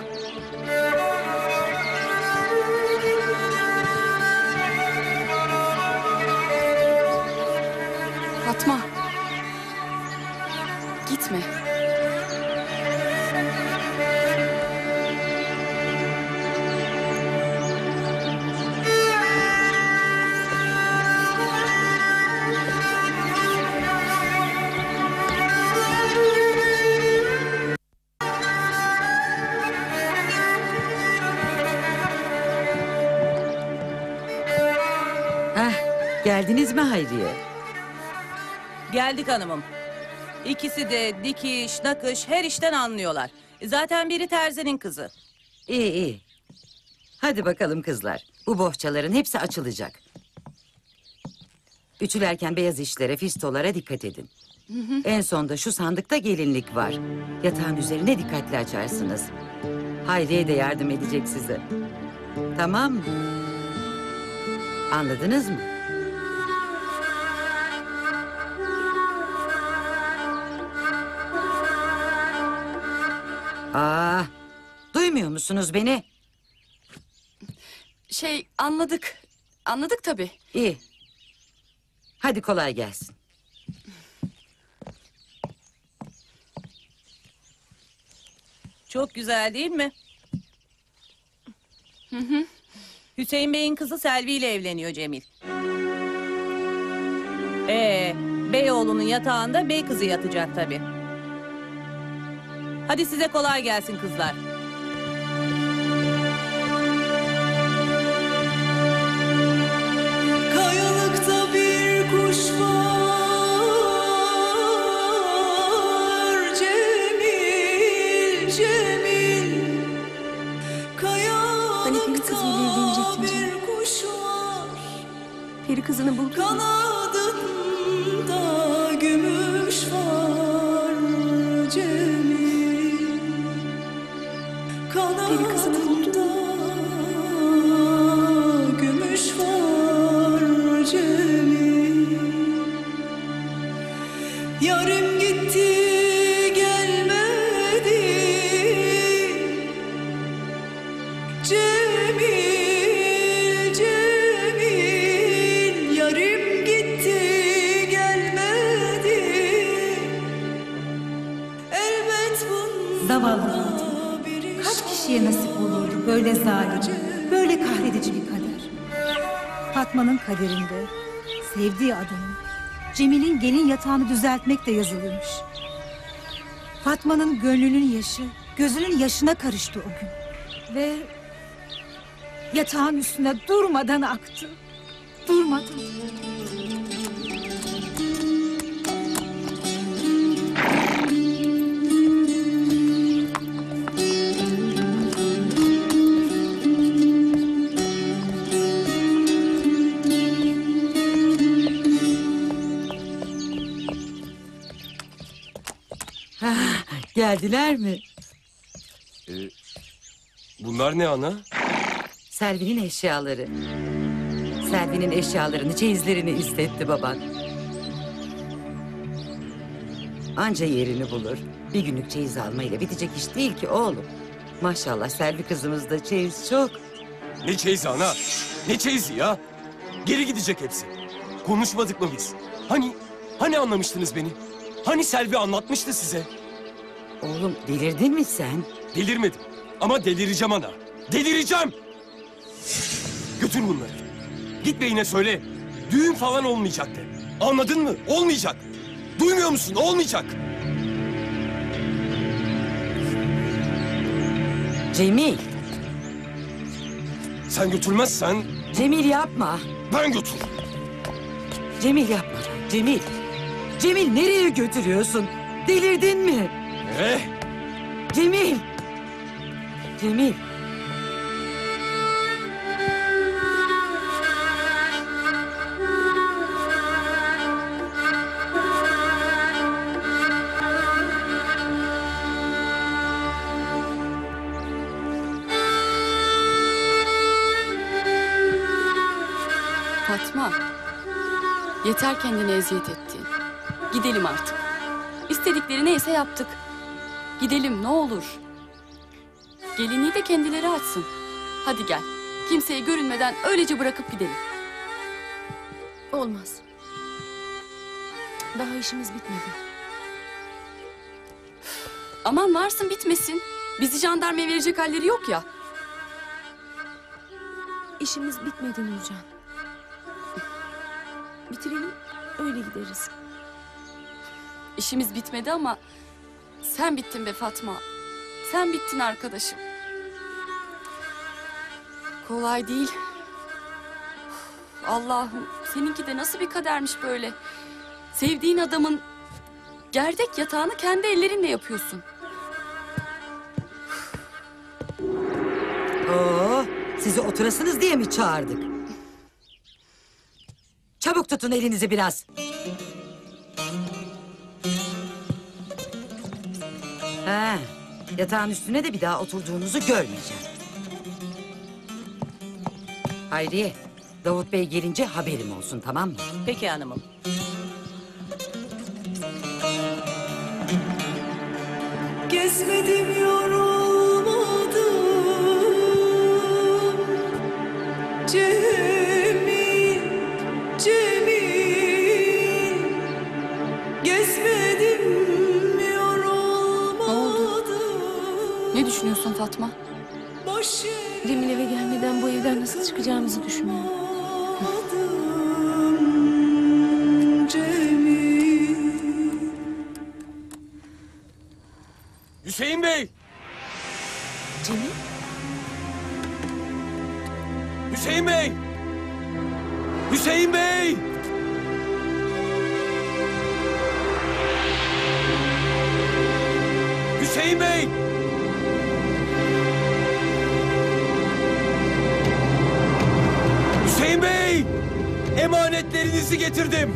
Fatma. Gitme. Geldiniz mi Hayriye? Geldik hanımım. İkisi de dikiş, nakış her işten anlıyorlar. Zaten biri terzinin kızı. İyi iyi. Hadi bakalım kızlar. Bu bohçaların hepsi açılacak. Ütülerken beyaz işlere, fistolara dikkat edin. Hı hı. En sonda şu sandıkta gelinlik var. Yatağın üzerine dikkatli açarsınız. Hayriye de yardım edecek size. Tamam mı? Anladınız mı? Aa, duymuyor musunuz beni? Şey, anladık. Anladık tabii. İyi. Hadi kolay gelsin. Çok güzel değil mi? Hı hı. Hüseyin Bey'in kızı Selvi ile evleniyor Cemil. Beyoğlu'nun yatağında bey kızı yatacak tabii. Hadi size kolay gelsin kızlar. Kayalıkta bir kuş var. Peri kızını buldum. Kanadında gümüş var Cemil. Peri kızını buldum. Gümüş var Cemil. Yarım gitti gelmedi Cemil. Kaç kişiye nasip olur böyle zalim, böyle kahredici bir kader. Fatma'nın kaderinde sevdiği adamın, Cemil'in gelin yatağını düzeltmek de yazılıyormuş. Fatma'nın gönlünün yaşı, gözünün yaşına karıştı o gün. Ve yatağın üstüne durmadan aktı. Durmadan. Geldiler mi? Bunlar ne ana? Selvi'nin eşyaları. Selvi'nin eşyalarını, çeyizlerini istetti baban. Anca yerini bulur. Bir günlük çeyiz almayla bitecek iş değil ki oğlum. Maşallah Selvi kızımızda çeyiz çok. Ne çeyizi ana? Ne çeyizi ya? Geri gidecek hepsi. Konuşmadık mı biz? Hani anlamıştınız beni? Hani Selvi anlatmıştı size? Oğlum delirdin mi sen? Delirmedim ama delireceğim ana. Delireceğim! Götür bunları. Git beyine söyle. Düğün falan olmayacaktı. Anladın mı? Olmayacak. Duymuyor musun? Olmayacak. Cemil. Sen götürmezsen... Cemil yapma. Ben götür. Cemil yapma. Cemil. Cemil nereye götürüyorsun? Delirdin mi? Cemil! Cemil! Fatma, yeter kendine eziyet ettiğin. Gidelim artık. İstedikleri neyse yaptık. Gidelim ne olur. Gelinliği de kendileri açsın. Hadi gel. Kimseye görünmeden öylece bırakıp gidelim. Olmaz. Daha işimiz bitmedi. Aman varsın bitmesin. Bizi jandarmaya verecek halleri yok ya. İşimiz bitmedi Nurcan. Bitirelim öyle gideriz. İşimiz bitmedi ama... Sen bittin be Fatma. Sen bittin arkadaşım. Kolay değil. Allah'ım seninki de nasıl bir kadermiş böyle. Sevdiğin adamın gerdek yatağını kendi ellerinle yapıyorsun. Oo, sizi oturasınız diye mi çağırdık? Çabuk tutun elinizi biraz. Ha, yatağın üstüne de bir daha oturduğunuzu görmeyeceğim. Hayriye, Davut Bey gelince haberim olsun, tamam mı? Peki hanımım. Gezmedim yorulmadım. Cemil. Gezmedim yorulmadım. Ne oldu? Ne düşünüyorsun Fatma? Cemil eve gelmeden bu evden nasıl çıkacağımızı düşünüyorum. Hüseyin Bey! Cemil? Hüseyin Bey! Hüseyin Bey! Hüseyin Bey! Hüseyin Bey! Emanetlerinizi getirdim.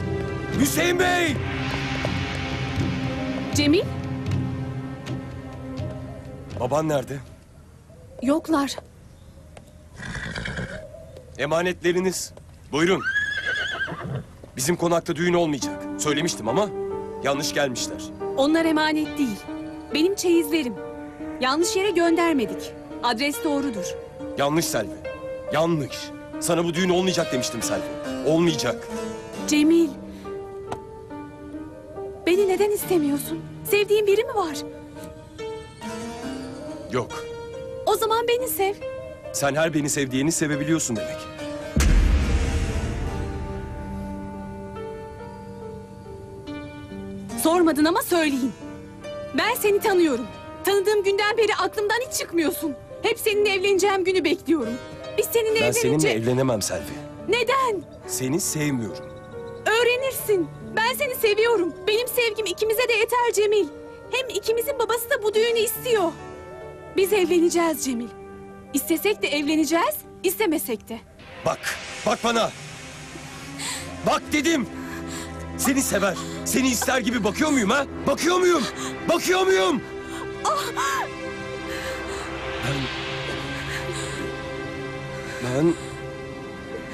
Hüseyin Bey! Cemil? Baban nerede? Yoklar. Emanetleriniz. Buyurun. Bizim konakta düğün olmayacak. Söylemiştim ama yanlış gelmişler. Onlar emanet değil. Benim çeyizlerim. Yanlış yere göndermedik. Adres doğrudur. Yanlış Selvi. Yanlış. Sana bu düğün olmayacak demiştim Selvi. Olmayacak. Cemil. Beni neden istemiyorsun? Sevdiğin biri mi var? Yok. O zaman beni sev. Sen her beni sevdiğini sevebiliyorsun demek. Sormadın ama söyleyeyim. Ben seni tanıyorum. Tanıdığım günden beri aklımdan hiç çıkmıyorsun. Hep seninle evleneceğim günü bekliyorum. Biz seninle evlenince... Ben seninle evlenemem Selvi. Neden? Seni sevmiyorum. Öğrenirsin. Ben seni seviyorum. Benim sevgim ikimize de yeter Cemil. Hem ikimizin babası da bu düğünü istiyor. Biz evleneceğiz Cemil. İstesek de evleneceğiz, istemesek de. Bak bana. Bak dedim. Seni sever, seni ister gibi bakıyor muyum ha? Bakıyor muyum? Ben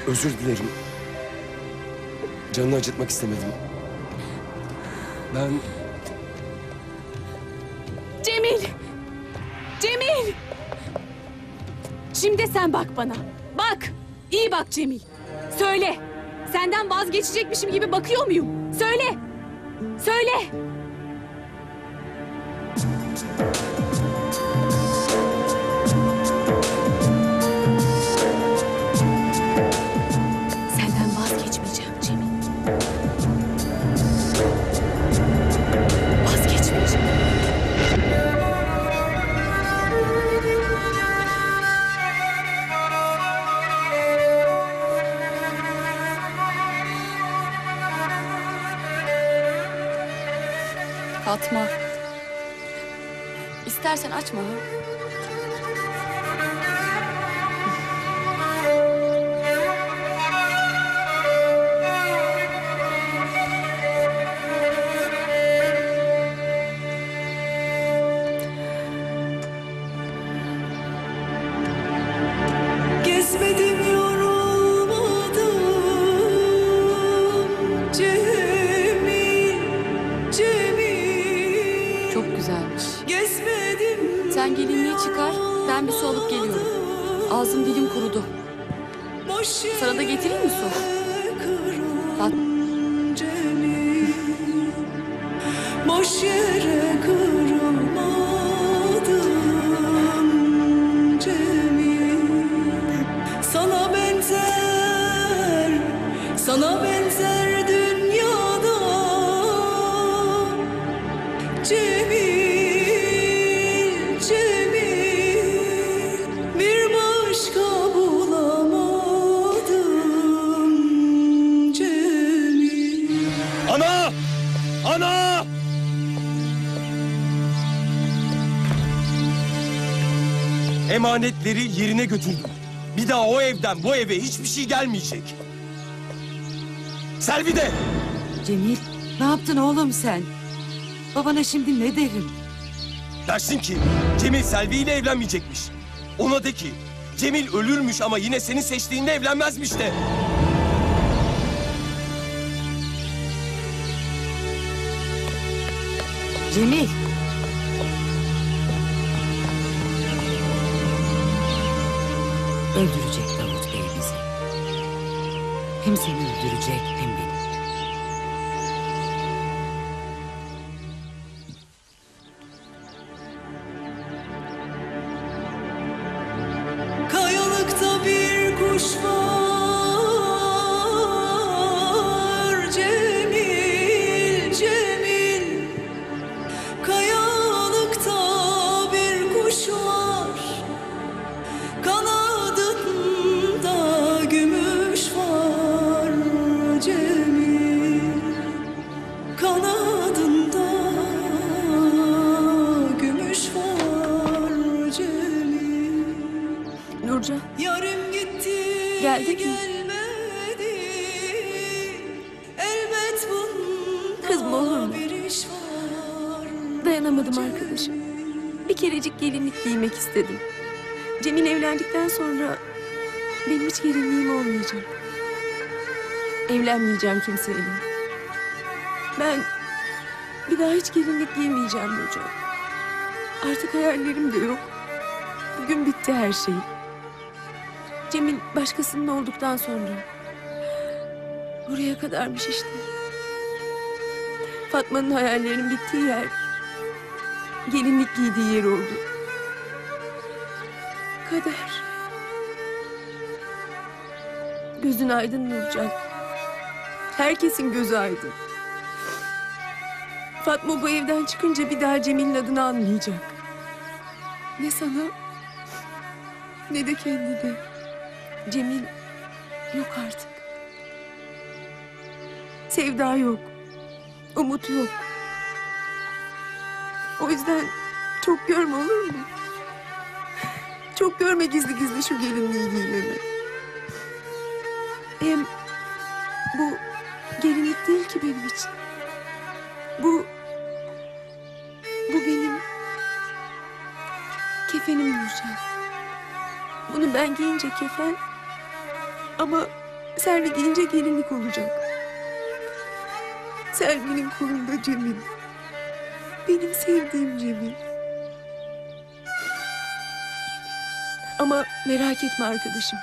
özür dilerim. Canını acıtmak istemedim. Cemil! Şimdi sen bak bana. Bak! İyi bak Cemil. Söyle! Senden vazgeçecekmişim gibi bakıyor muyum? Söyle! Söyle! Fatma, istersen açma. Emanetleri yerine götürdüm. Bir daha o evden bu eve hiçbir şey gelmeyecek. Selvi de! Cemil, ne yaptın oğlum sen? Babana şimdi ne derim? Dersin ki Cemil Selvi ile evlenmeyecekmiş. Ona de ki Cemil ölürmüş ama yine senin seçtiğinde evlenmezmiş de. Cemil. Öldürecek Davut Bey bizi. Hem seni öldürecek hem beni. Kayalıkta bir kuş var. Dedim. Cemil evlendikten sonra benim hiç gelinliğim olmayacak. Evlenmeyeceğim kimseyle. Ben bir daha hiç gelinlik giymeyeceğim hocam. Artık hayallerim de yok. Bugün bitti her şey. Cemil başkasının olduktan sonra. Buraya kadarmış işte. Fatma'nın hayallerinin bittiği yer, gelinlik giydiği yer oldu. Kader. Gözün aydın Nurcan. Herkesin gözü aydın. Fatma bu evden çıkınca bir daha Cemil'in adını anmayacak. Ne sana ne de kendine. Cemil yok artık. Sevda yok. Umut yok. O yüzden çok görme, olur mu? Çok görme gizli gizli şu gelinliği giymemi. Hem bu gelinlik değil ki benim için. Bu benim kefenim Nurcan. Bunu ben giyince kefen ama Selvi giyince gelinlik olacak. Selvi'nin kolunda Cemil. Benim sevdiğim Cemil. Ama merak etme arkadaşım.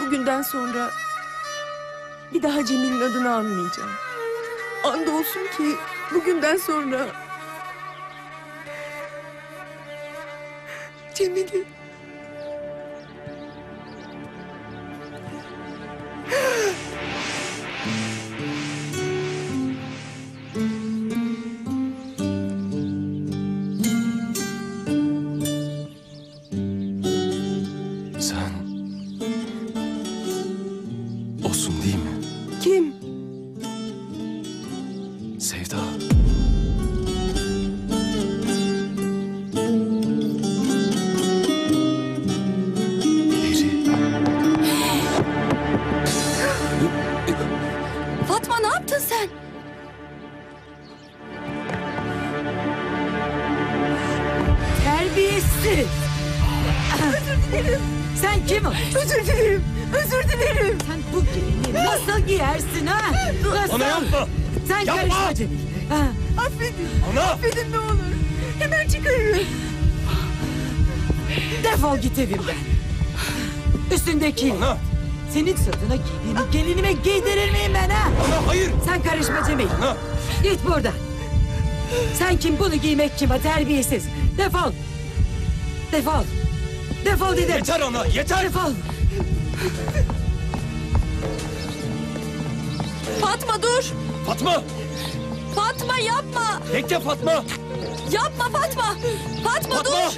Bugünden sonra bir daha Cemil'in adını anmayacağım. Andolsun ki bugünden sonra Cemil'i senin sırtına giydiğini gelinime giydirir miyim ben ha? Ana hayır! Sen karışma Cemil. Ana. Git buradan. Sen kim, bunu giymek kime, terbiyesiz. Defol. Defol. Defol dedim. Yeter ana, yeter. Defol. Fatma dur. Fatma. Fatma yapma. Bekle Fatma. Yapma Fatma. Fatma, Fatma dur.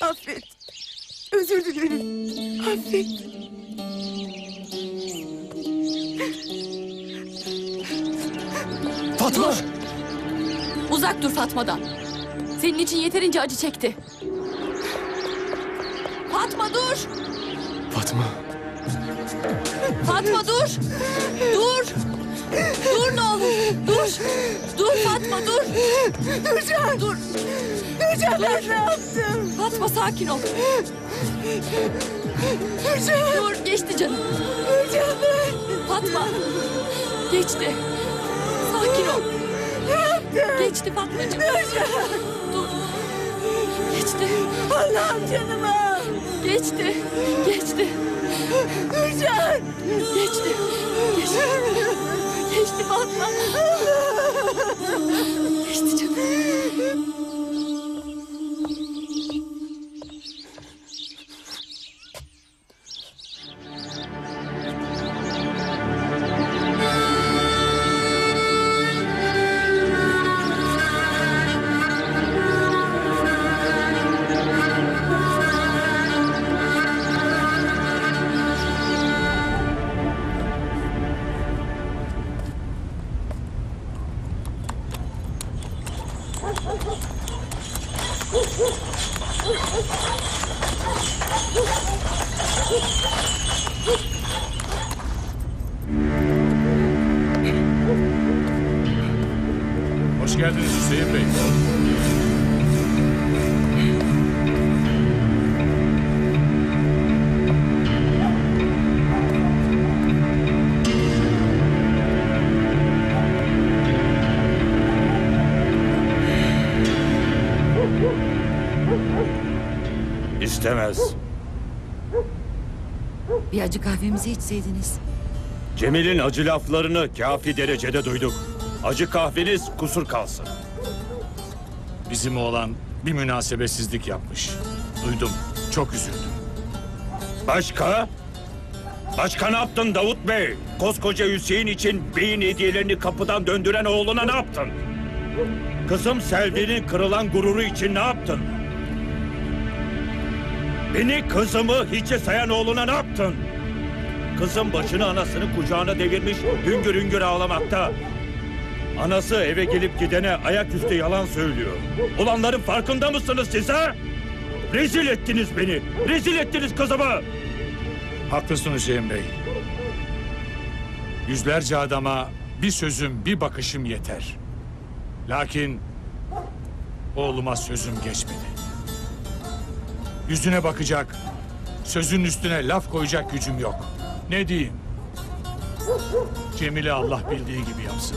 Affet. Özür dilerim. Affet. Fatma! Dur. Uzak dur Fatma'dan. Senin için yeterince acı çekti. Fatma dur! Fatma! Fatma dur! Dur! Dur ne olur! Dur! Dur Fatma dur! Nurcan! Dur! Nurcan ben ne yaptım? Fatma sakin ol. Nurcan! Dur geçti canım. Nurcan ben! Fatma! Geçti. Sakin ol. Geçti Fatmacığım. Nurcan! Dur. Geçti. Allah'ım canıma! Geçti. Geçti. Nurcan! Geçti. Geçti. Geçti Fatma. Geçti canım. Hoş geldiniz Hüseyin Bey. İstemez. Bir acı kahvemizi içseydiniz. Cemil'in acı laflarını kafi derecede duyduk. Acı kahveniz kusur kalsın. Bizim oğlan bir münasebetsizlik yapmış. Duydum, çok üzüldüm. Başka? Başka ne yaptın Davut Bey? Koskoca Hüseyin için beyin hediyelerini kapıdan döndüren oğluna ne yaptın? Kızım Selvi'nin kırılan gururu için ne yaptın? Beni, kızımı hiçe sayan oğluna ne yaptın? Kızım başını anasını kucağına devirmiş, hüngür hüngür ağlamakta. Anası eve gelip gidene ayaküstü yalan söylüyor. Olanların farkında mısınız siz ha? Rezil ettiniz beni. Rezil ettiniz kızımı. Haklısın Hüseyin Bey. Yüzlerce adama bir sözüm, bir bakışım yeter. Lakin oğluma sözüm geçmedi. Yüzüne bakacak, sözün üstüne laf koyacak gücüm yok. Ne diyeyim? Cemil'i Allah bildiği gibi yapsın.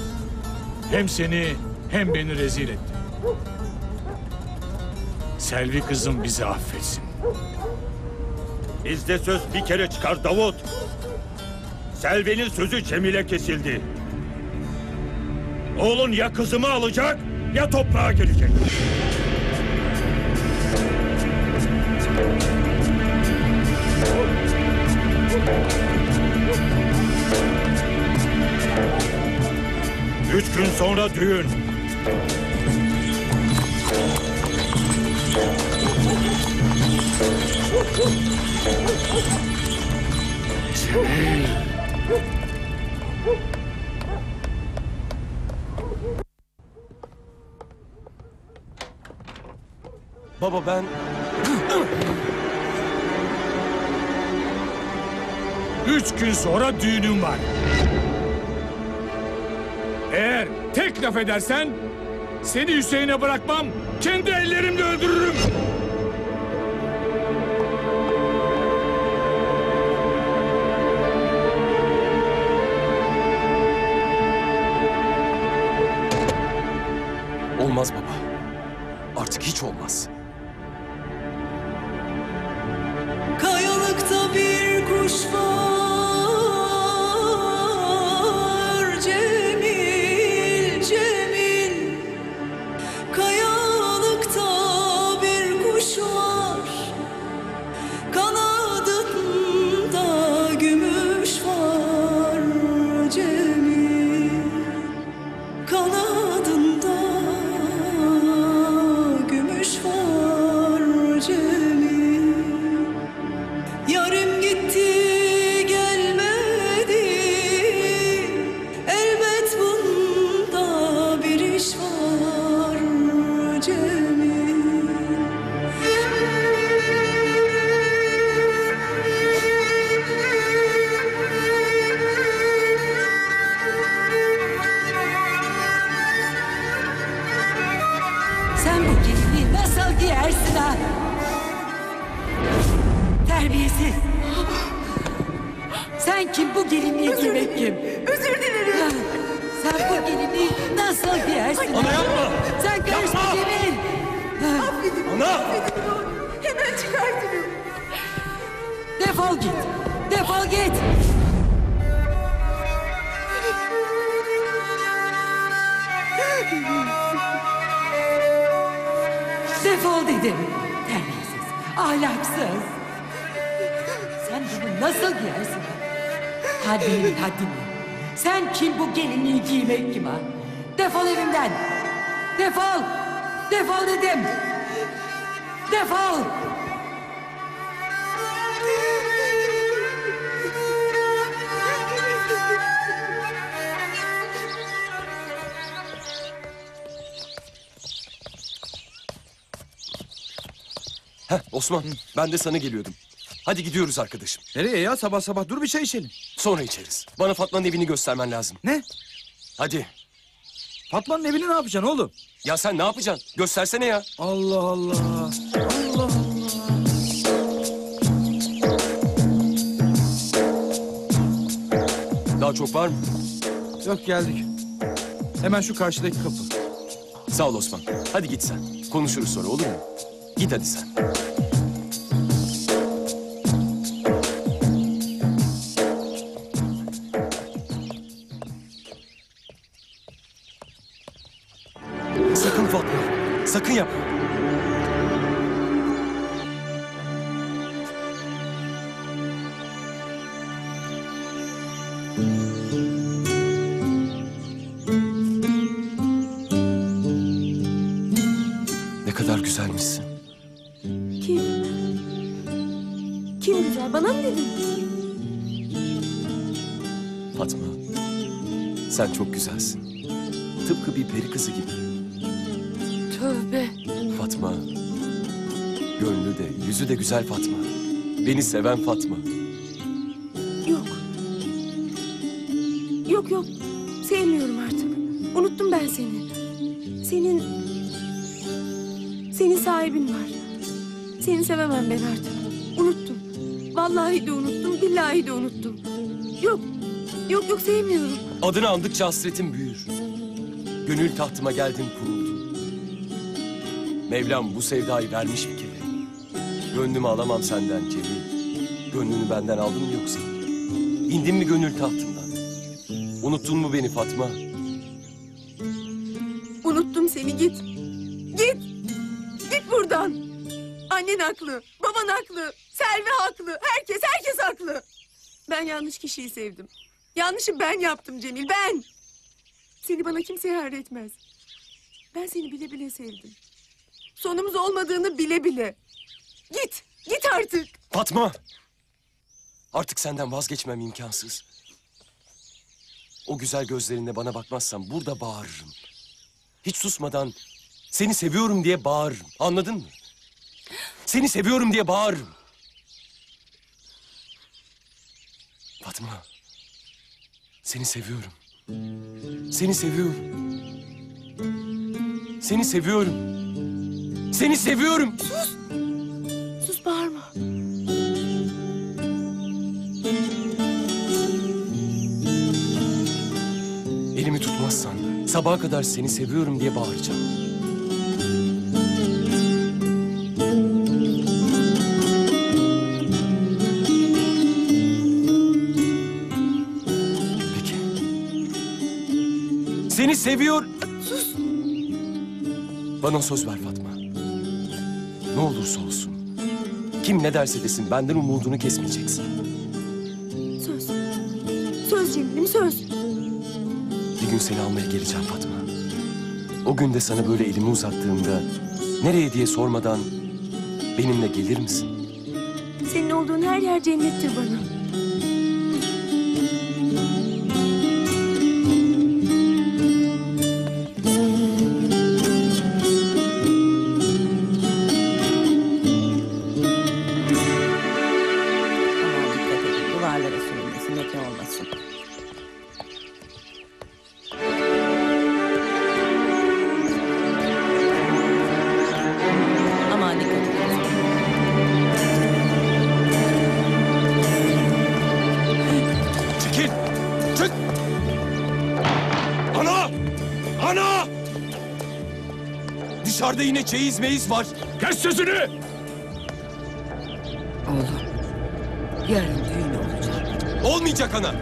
Hem seni hem beni rezil etti. Selvi kızım bizi affetsin. Bizde söz bir kere çıkar Davut. Selvi'nin sözü Cemil'e kesildi. Oğlun ya kızımı alacak ya toprağa gelecek. Üç gün sonra düğün. Cemil. Baba ben... Üç gün sonra düğünüm var. Eğer tek laf edersen seni Hüseyin'e bırakmam, kendi ellerimle öldürürüm. Olmaz baba. Artık hiç olmaz. Kayalıkta bir kuş var. Yarım gitti. yersin ha. Terbiyesiz. Sen kim, bu gelinliği giymek kim? Özür dilerim. Sen bu gelinliği nasıl giyersin? Ana yapma. Sen karışma Cemil. Affedin. Ana. Affedin onu. Hemen çıkartırım. Defol git. Defol git. Defol dedim. Terbiyesiz, ahlaksız. Sen bunu nasıl giyersin? Haddini, haddini. Sen kim, bu gelinliği giymek kim ha? Defol evimden. Defol. Defol dedim. Defol. Heh Osman, ben de sana geliyordum. Hadi gidiyoruz arkadaşım. Nereye ya sabah sabah? Dur bir çay içelim. Sonra içeriz. Bana Fatma'nın evini göstermen lazım. Ne? Hadi. Fatma'nın evini ne yapacaksın oğlum? Ya sen ne yapacaksın? Göstersene ya. Allah Allah. Allah Allah. Daha çok var mı? Yok, geldik. Hemen şu karşıdaki kapı. Sağ ol Osman. Hadi git sen. Konuşuruz sonra, olur mu? Git hadi sen. Sakın Fatma, sakın yapma. Ne kadar güzelmişsin. Kim güzel? Bana mı dedin? Fatma, sen çok güzelsin. Tıpkı bir peri kızı gibi. Tövbe. Fatma, gönlü de, yüzü de güzel Fatma. Beni seven Fatma. Yok. Yok yok, sevmiyorum artık. Unuttum ben seni. Senin sahibin var. Seni sevemem ben artık. Unuttum. Vallahi de unuttum, billahi de unuttum. Yok, yok yok, sevmiyorum. Adını andıkça hasretim büyür. Gönül tahtıma geldim, kuruldum. Mevlam bu sevdayı vermiş bir kere. Gönlümü alamam senden Cemil. Gönlünü benden aldın mı yoksa? İndin mi gönül tahtımdan? Unuttun mu beni Fatma? Unuttum seni, git. Git. Git buradan. Annen haklı, baban haklı, Selvi haklı, herkes haklı. Ben yanlış kişiyi sevdim. Yanlışı ben yaptım Cemil, ben. Seni bana kimse her etmez. Ben seni bile bile sevdim. Sonumuz olmadığını bile bile. Git, git artık. Fatma! Artık senden vazgeçmem imkansız. O güzel gözlerinle bana bakmazsan burada bağırırım. Hiç susmadan seni seviyorum diye bağırırım, anladın mı? Seni seviyorum diye bağırırım. Fatma. Seni seviyorum. Seni seviyorum. Seni seviyorum. Seni seviyorum. Sus. Sus, bağırma. Elimi tutmazsan sabaha kadar seni seviyorum diye bağıracağım. Seni seviyor... Sus! Bana söz ver Fatma. Ne olursa olsun, kim ne derse desin benden umudunu kesmeyeceksin. Söz. Söz Cemil'im, söz. Bir gün seni almaya geleceğim Fatma. O gün de sana böyle elimi uzattığımda, nereye diye sormadan benimle gelir misin? Senin olduğun her yer cennettir bana. Ana! Dışarıda yine çeyiz meyiz var. Kes sözünü! Oğlum, yarın düğün olacak. Olmayacak ana,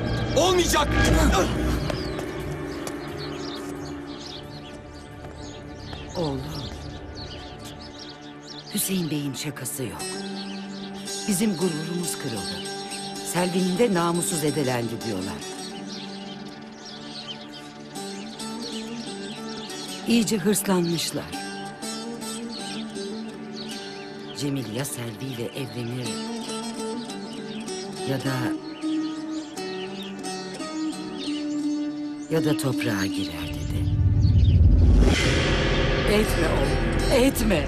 olmayacak! Oğlum, Hüseyin Bey'in şakası yok. Bizim gururumuz kırıldı. Selvi'nin de namussuz edelendi diyorlar. İyice hırslanmışlar. Cemil ya Selvi ile evlenir ya da toprağa girer dedi. Etme oğlum, etme.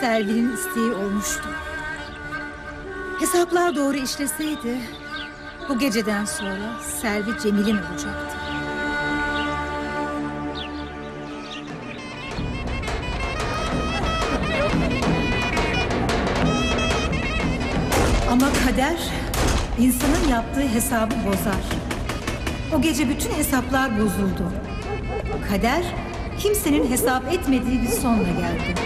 Selvi'nin isteği olmuştu. Hesaplar doğru işleseydi bu geceden sonra Selvi Cemil'in olacaktı. Ama kader insanın yaptığı hesabı bozar. O gece bütün hesaplar bozuldu. Kader kimsenin hesap etmediği bir sonla geldi.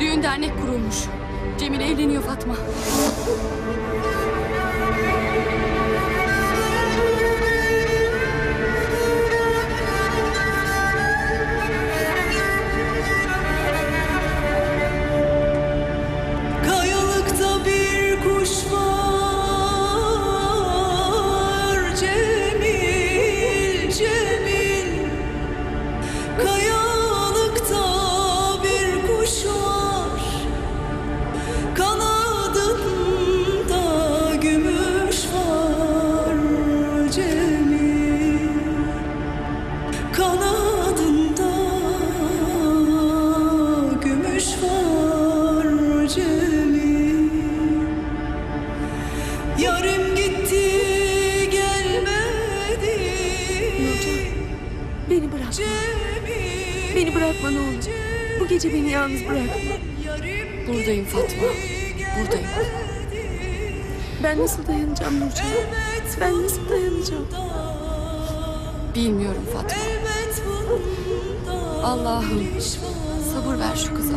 Düğün dernek kurulmuş. Cemil evleniyor Fatma. Bilmiyorum Fatma. Allah'ım sabır ver şu kıza.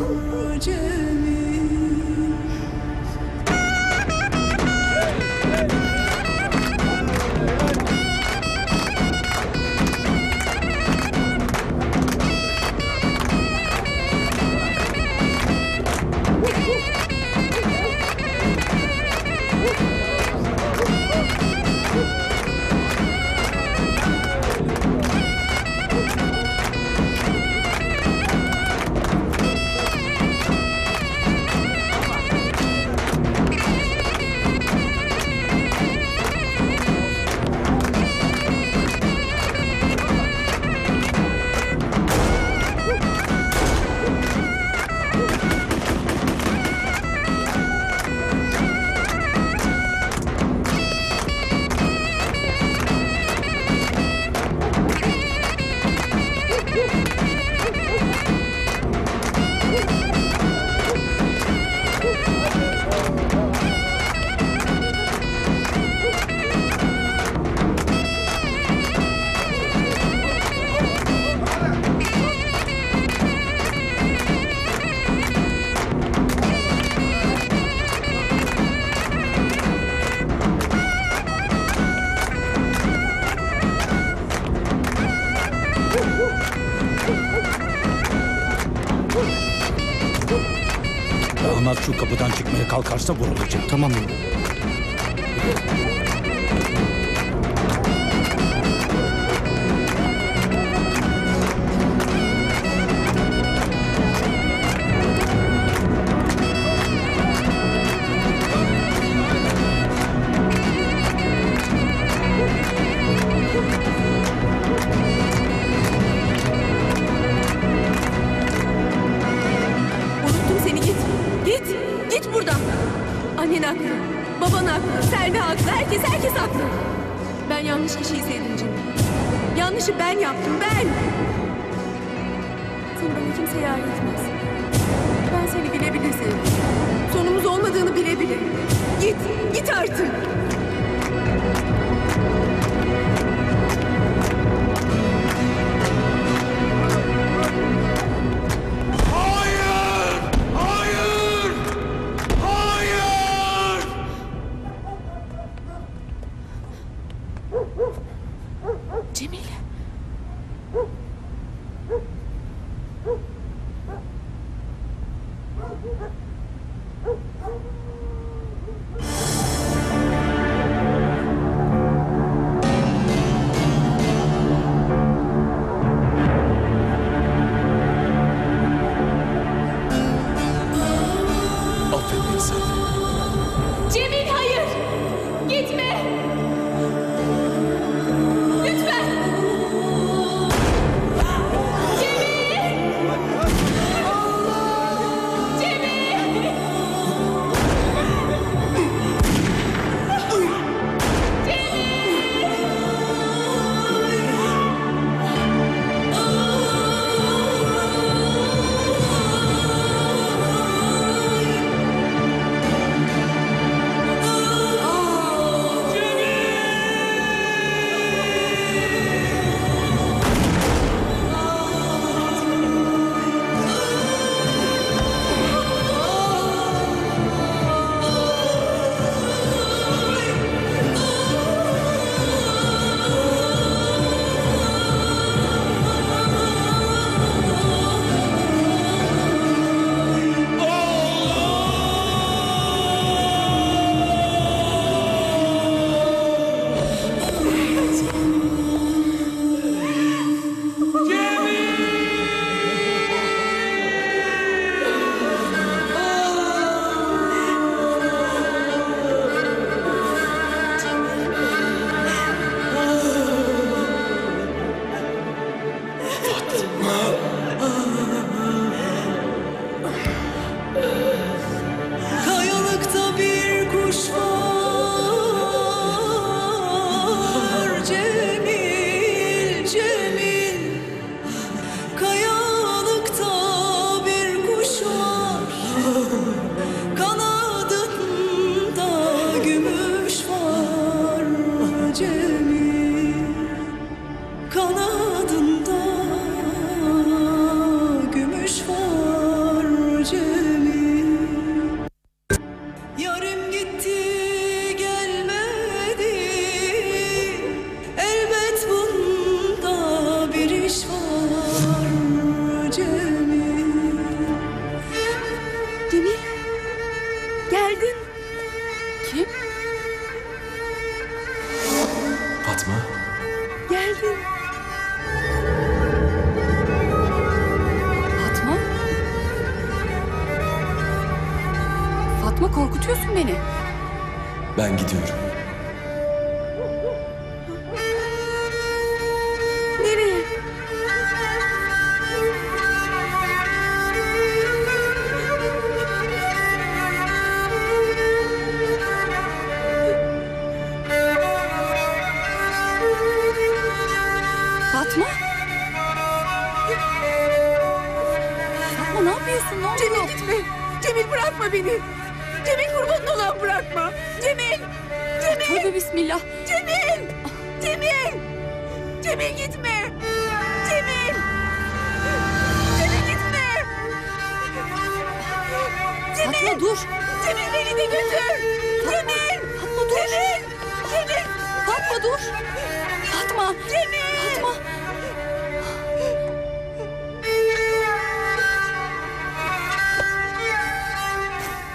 Onlar şu kapıdan çıkmaya kalkarsa vurulacak. Tamam mı?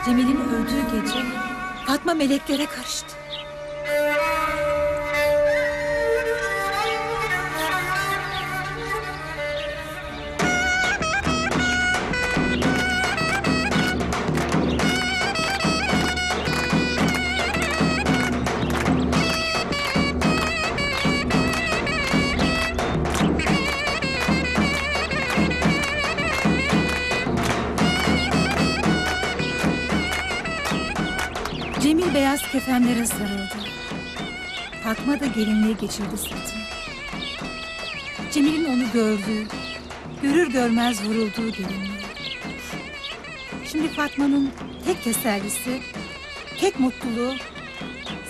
Cemil'in öldüğü gece Fatma meleklere karıştı. Beyaz kefenlere sarıldı. Fatma da gelinliği geçirdi sırtını. Cemil'in onu gördüğü, görür görmez vurulduğu gelinliği. Şimdi Fatma'nın tek tesellisi, tek mutluluğu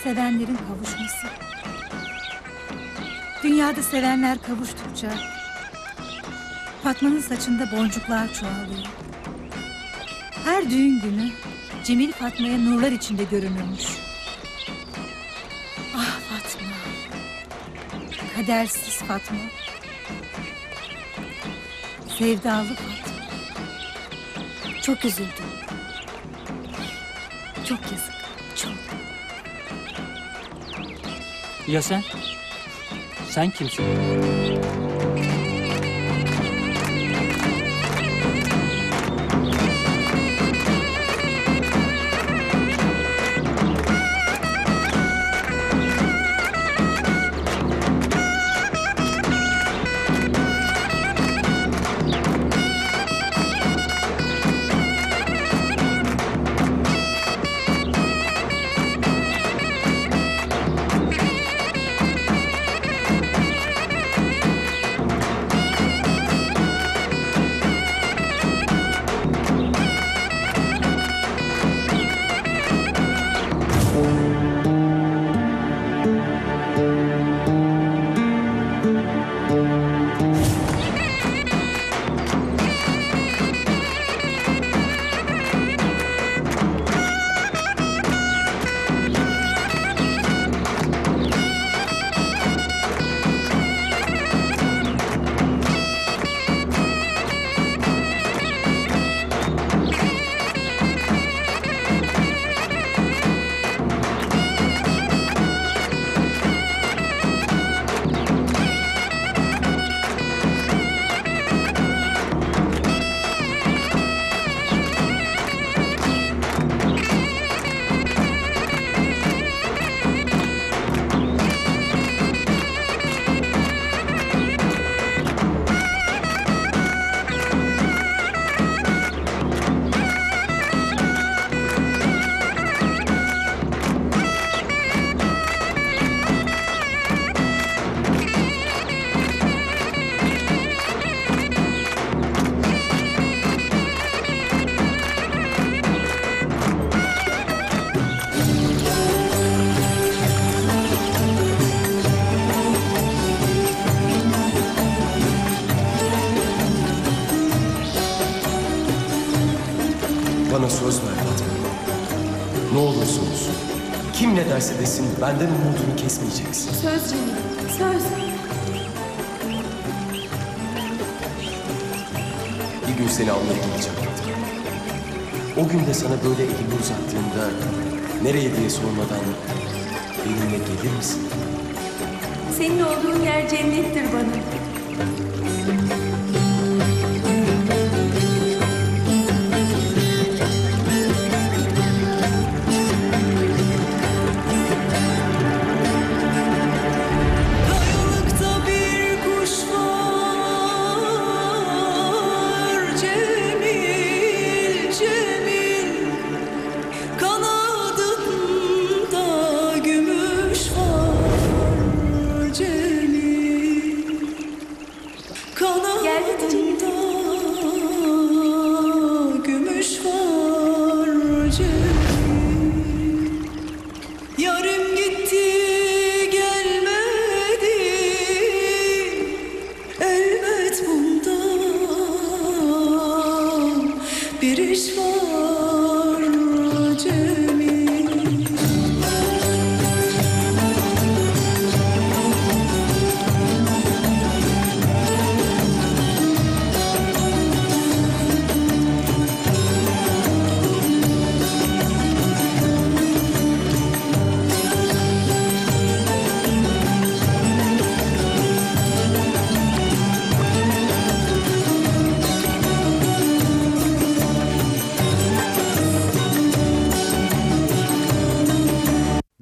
sevenlerin kavuşması. Dünyada sevenler kavuştukça Fatma'nın saçında boncuklar çoğalıyor. Her düğün günü Cemil Fatma'ya nurlar içinde görünürmüş. Ah Fatma. Kadersiz Fatma. Sevdalı Fatma. Çok üzüldüm. Çok yazık. Çok. Ya sen? Sen kimsin? Desin, benden umudunu kesmeyeceksin. Söz Cemil, söz. Bir gün seni anlayamayacağım. O gün de sana böyle elimi uzattığımda nereye diye sormadan benimle gelir misin? Senin olduğun yer cennettir bana.